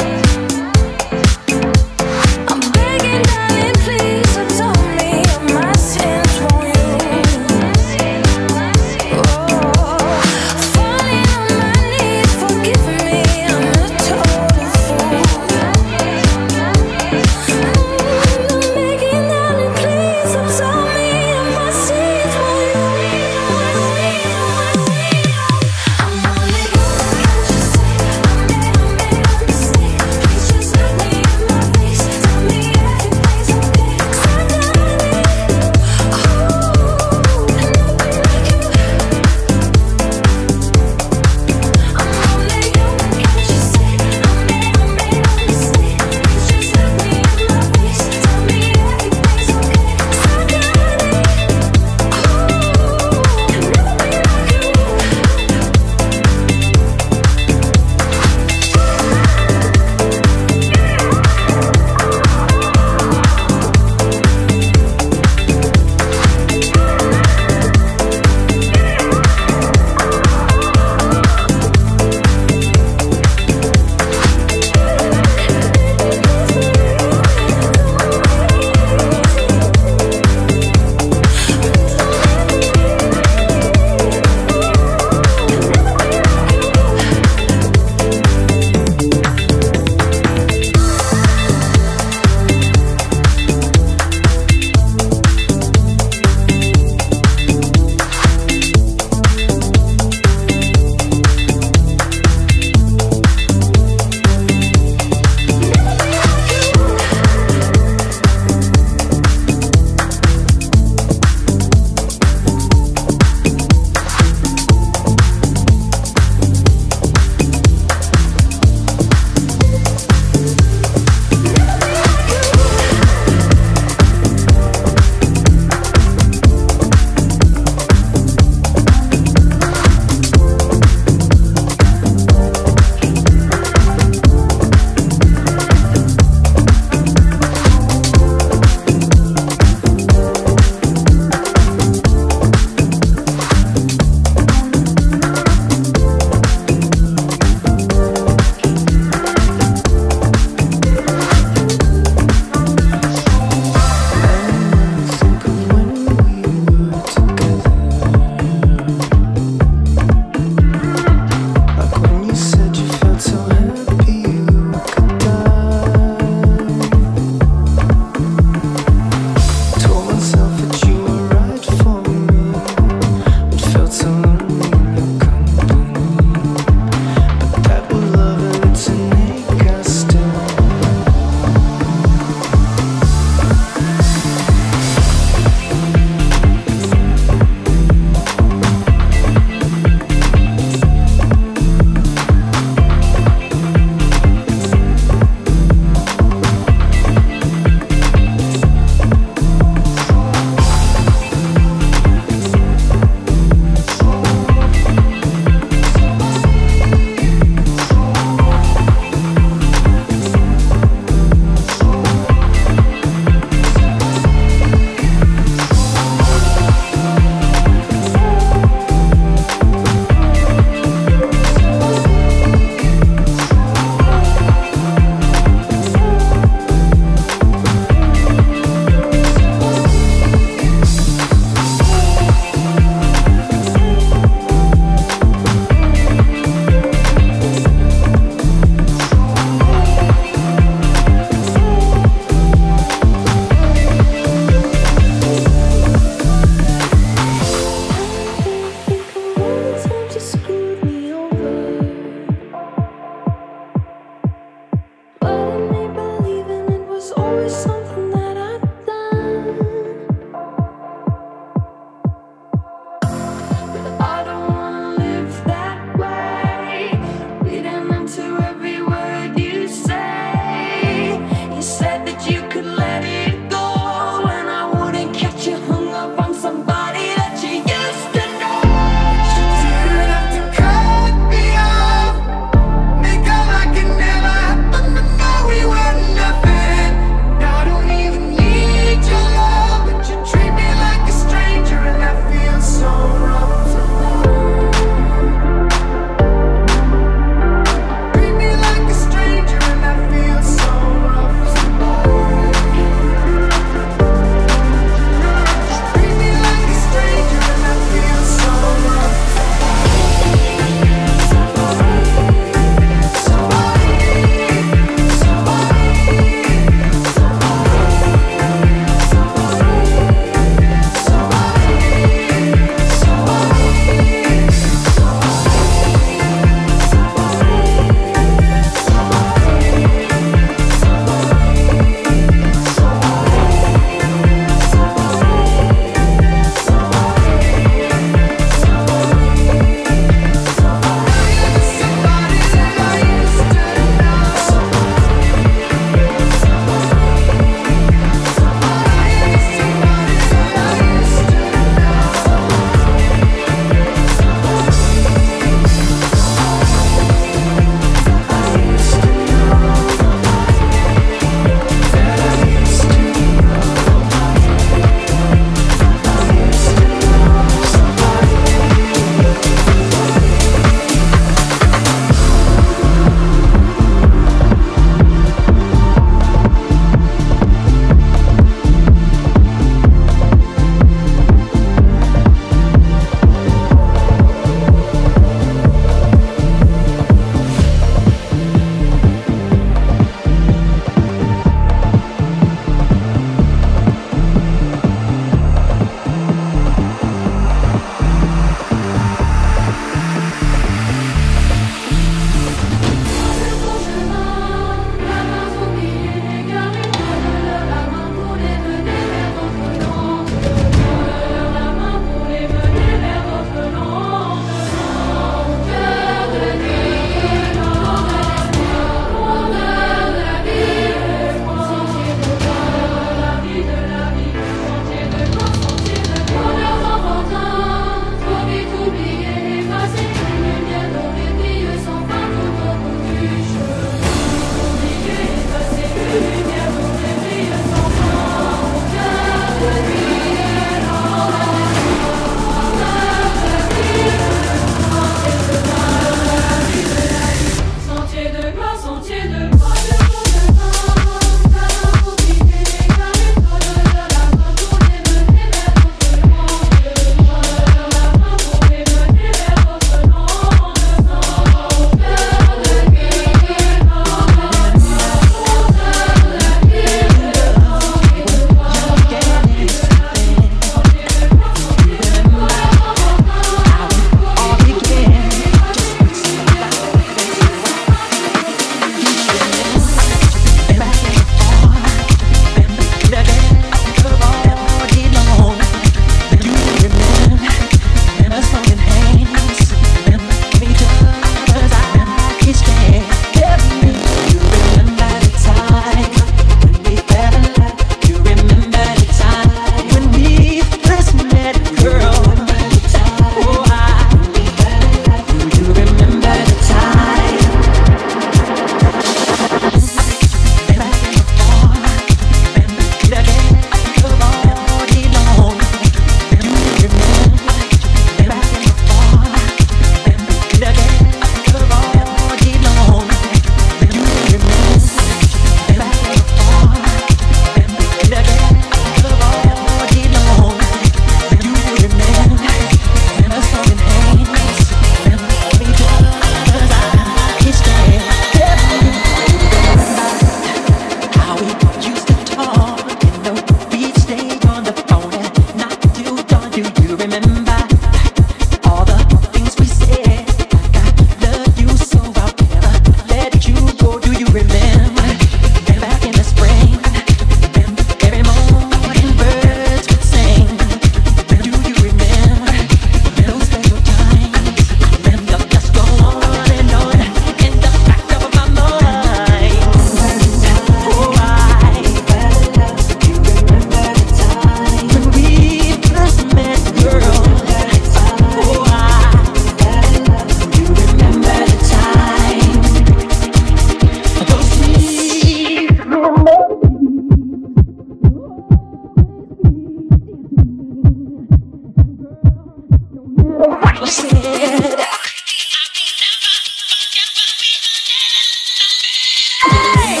was said. Hey,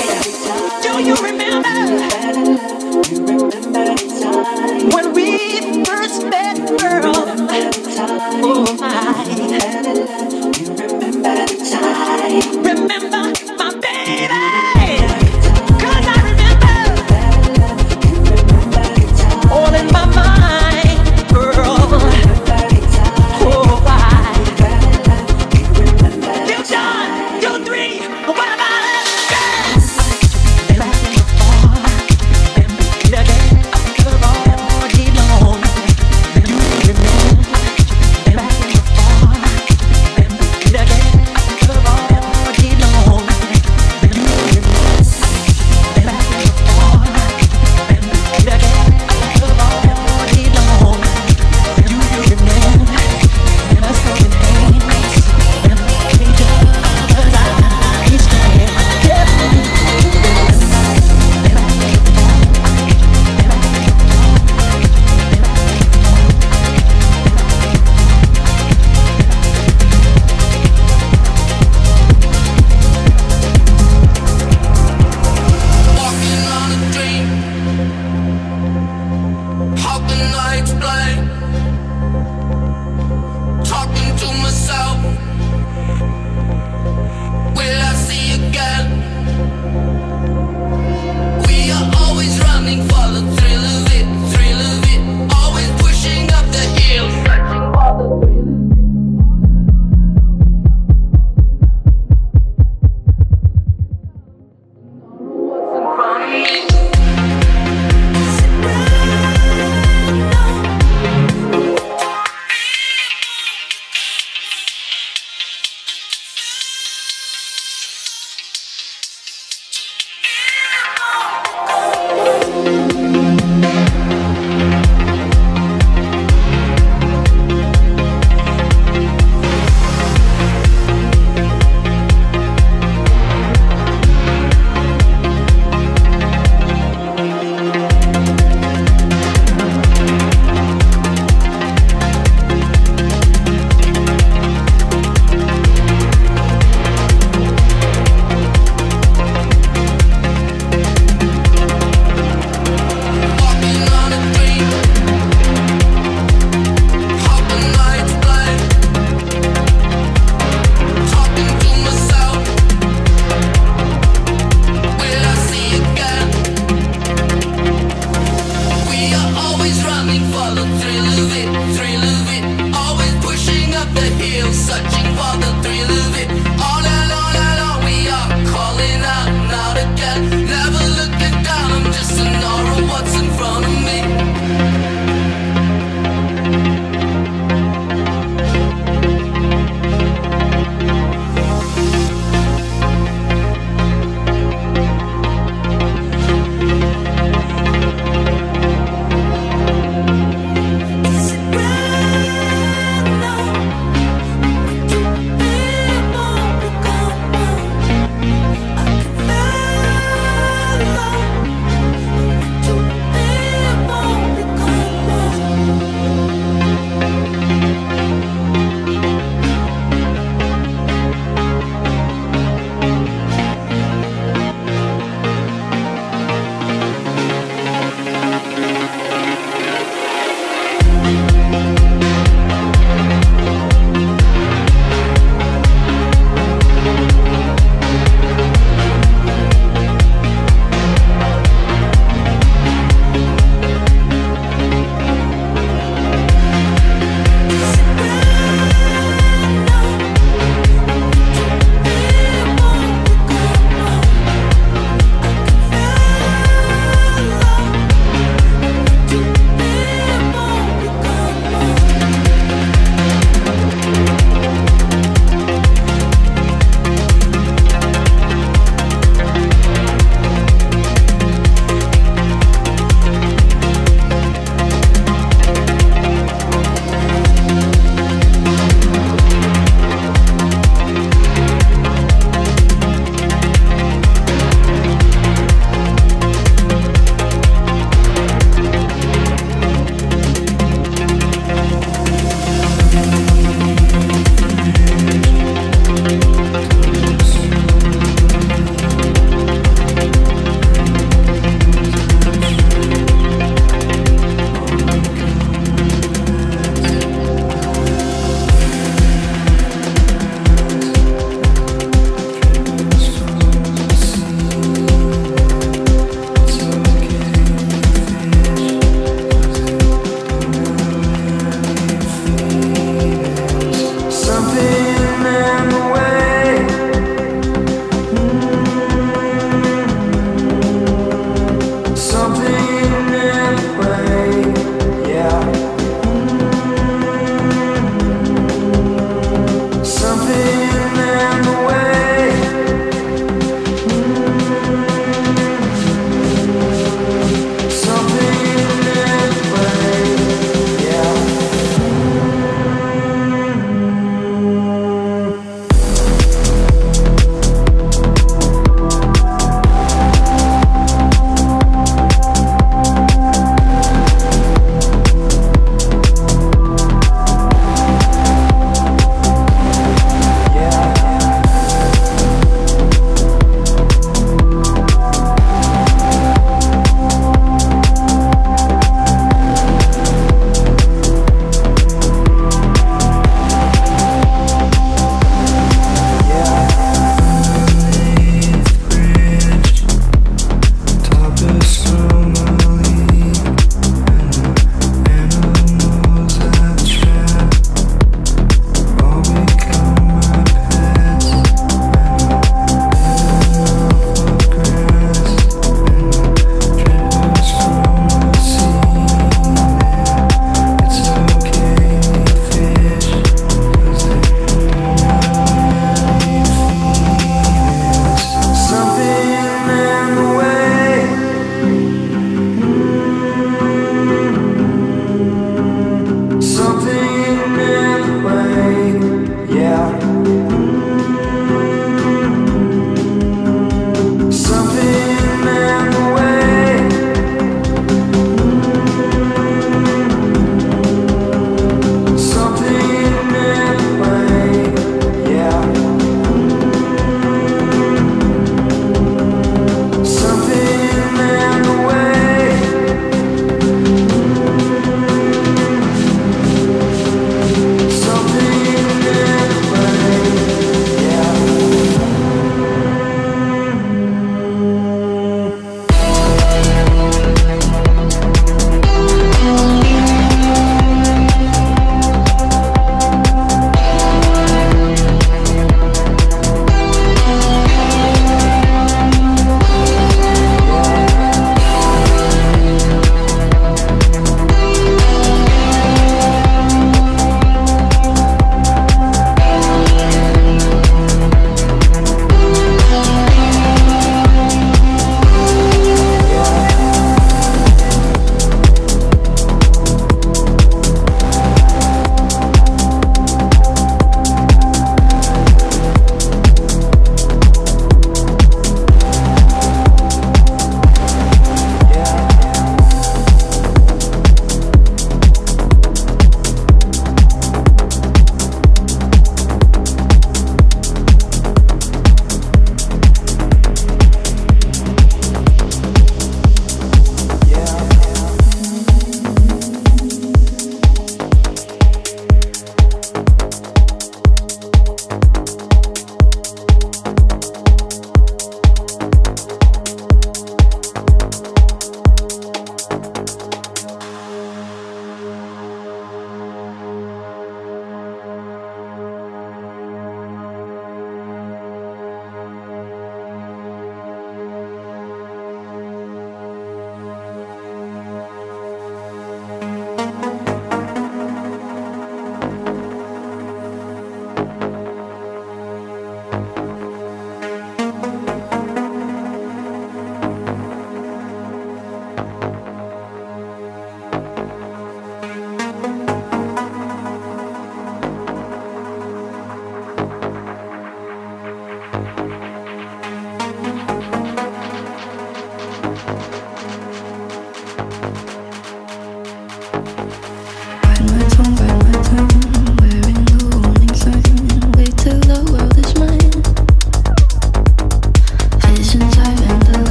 do you remember? You remember the time when we first met, girl? Oh my. You remember the time? Remember my baby.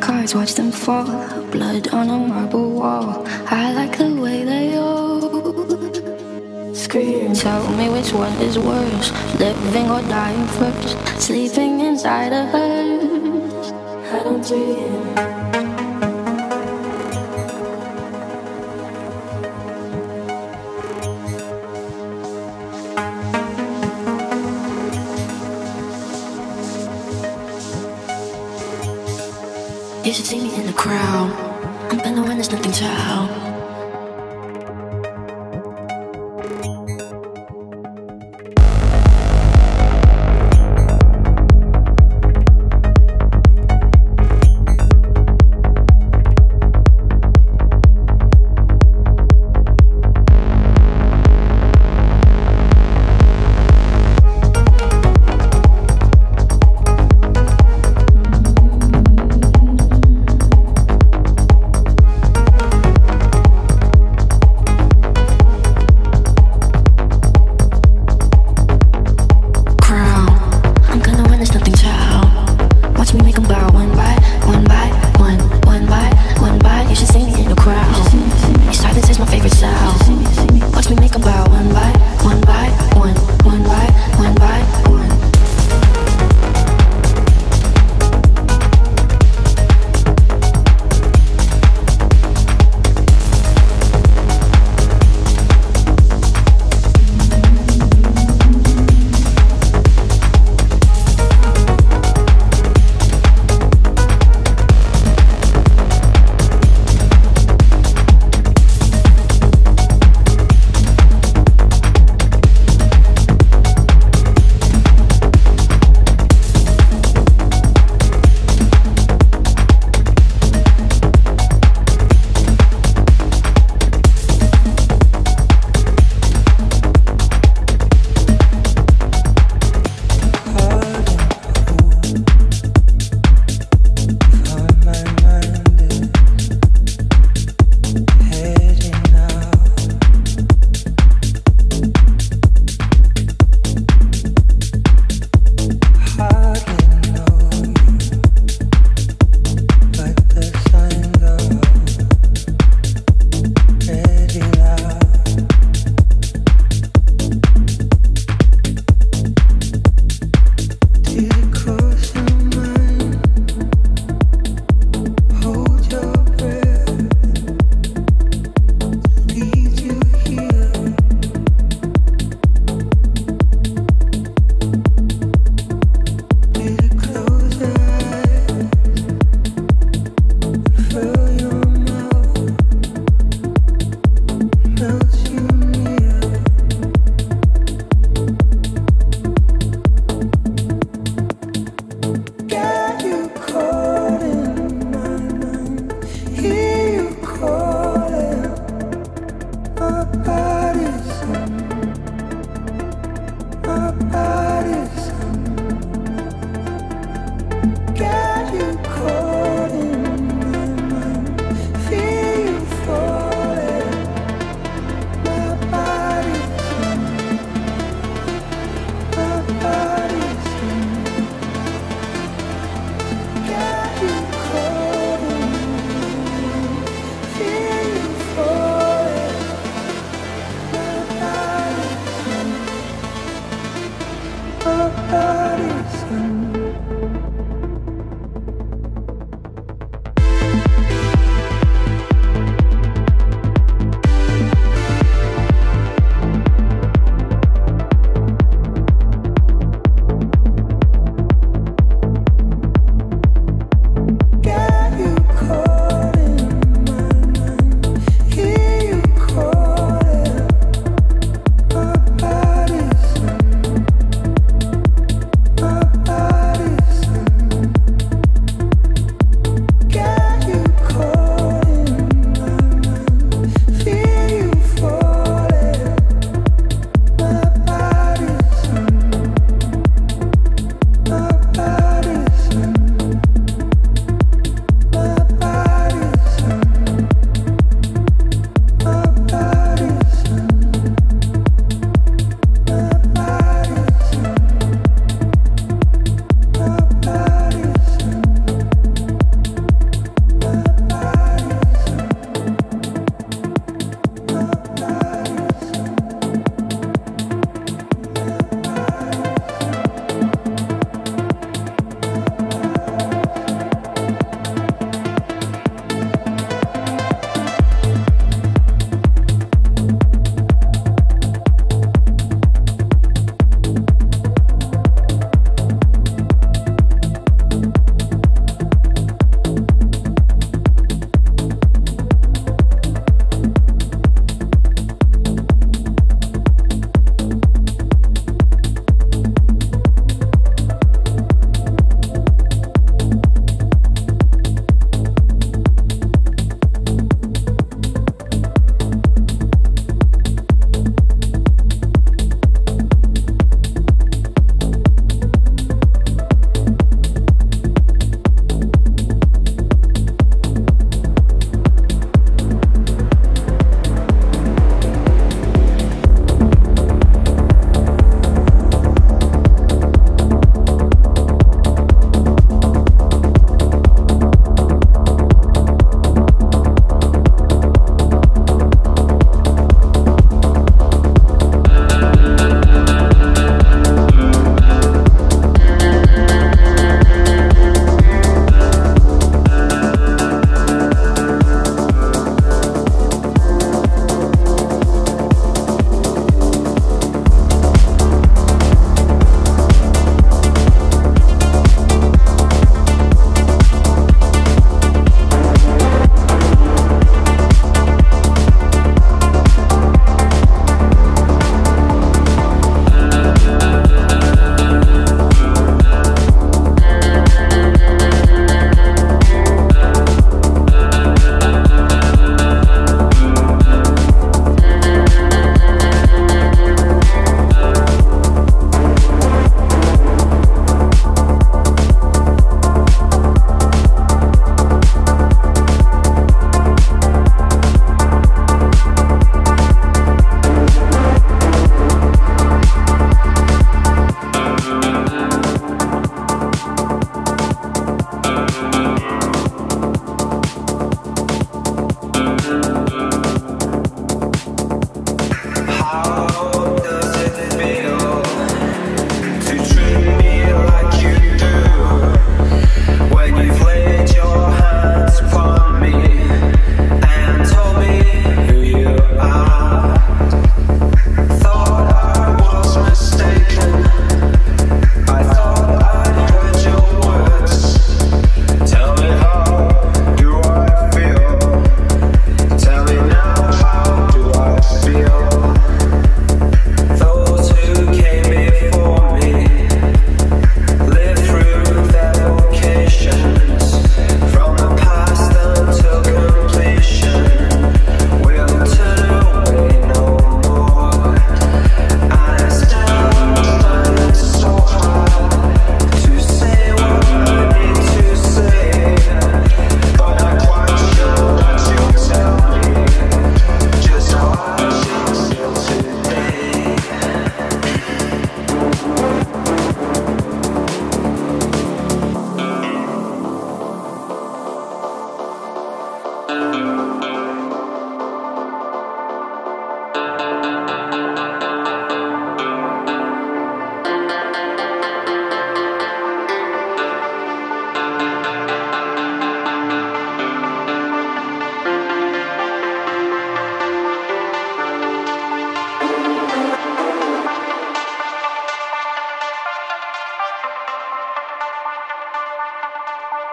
cards, watch them fall. Blood on a marble wall. I like the way they all scream. Tell me which one is worse, living or dying first, sleeping inside a hearse. I don't dream. You should see me in the crowd. I'm been the one, there's nothing to help.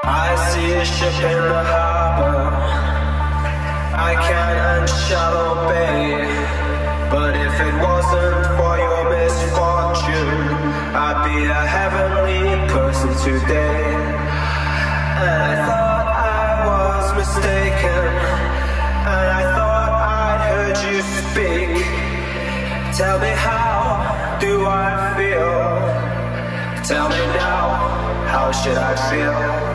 I see a ship in the harbor. I can't unshallow bay. But if it wasn't for your misfortune, I'd be a heavenly person today. And I thought I was mistaken, and I thought I'd heard you speak. Tell me, how do I feel? Tell me now, how should I feel?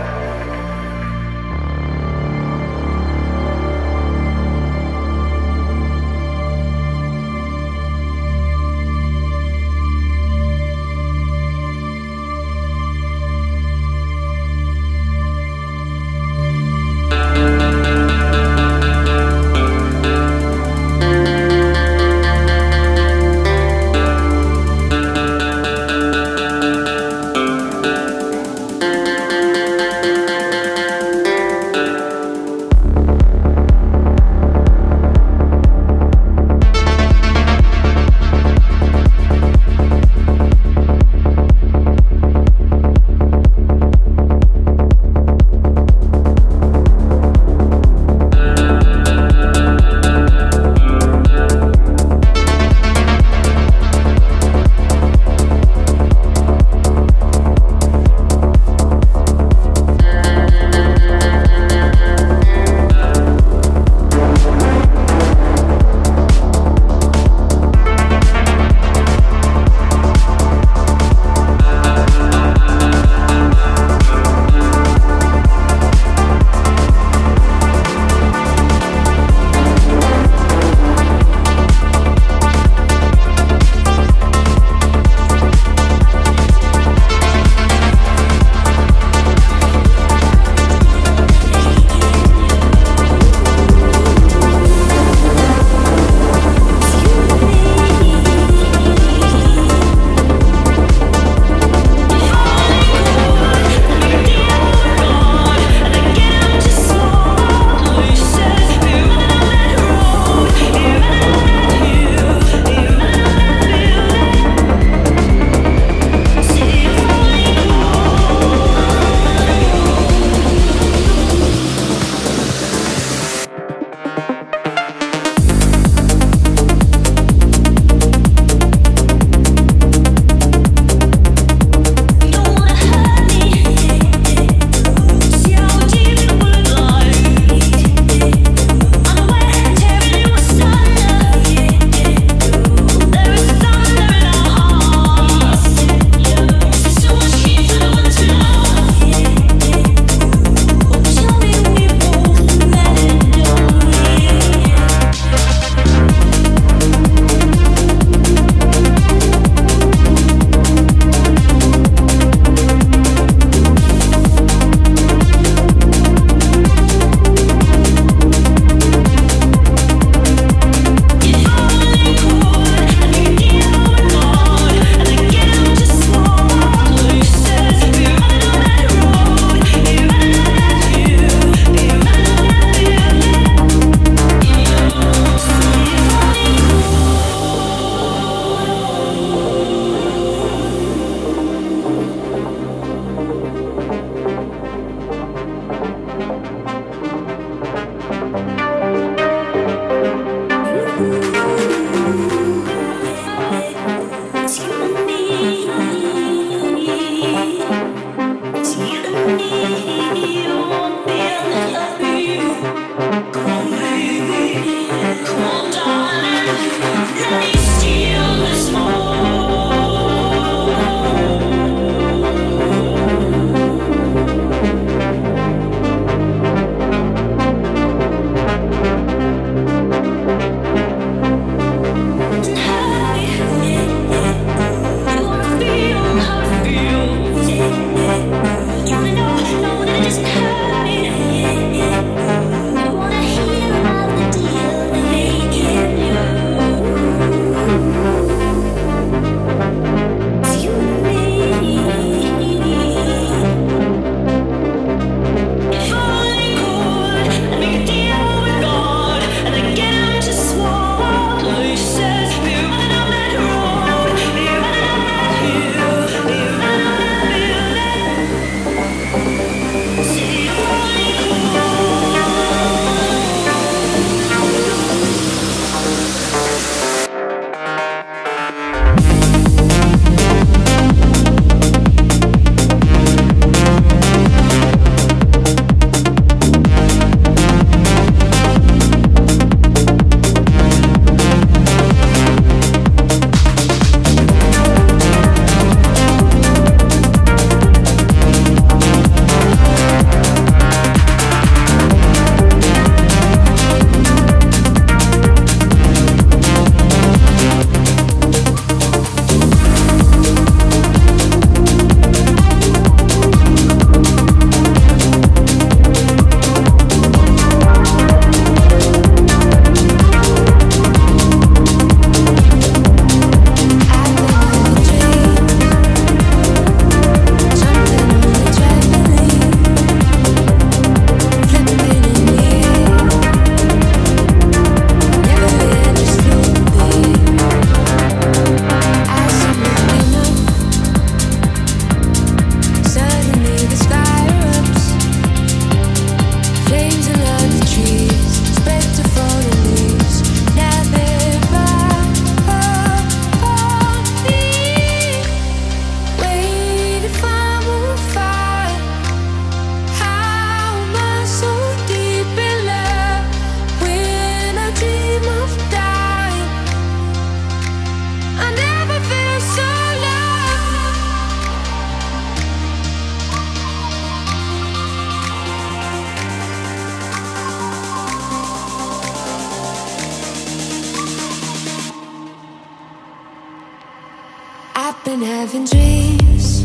been having dreams,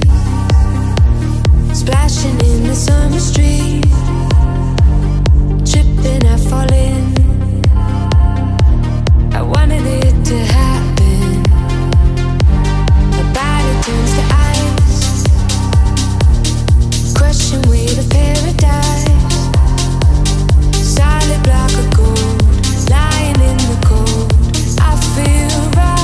splashing in the summer street, tripping and falling. I wanted it to happen. My body turns to ice, crushing weight of paradise, solid block of gold, lying in the cold. I feel right.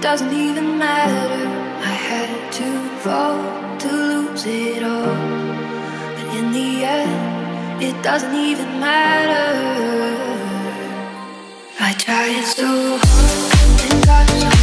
Doesn't even matter. I had to fall to lose it all, but in the end, it doesn't even matter. I tried so hard and got so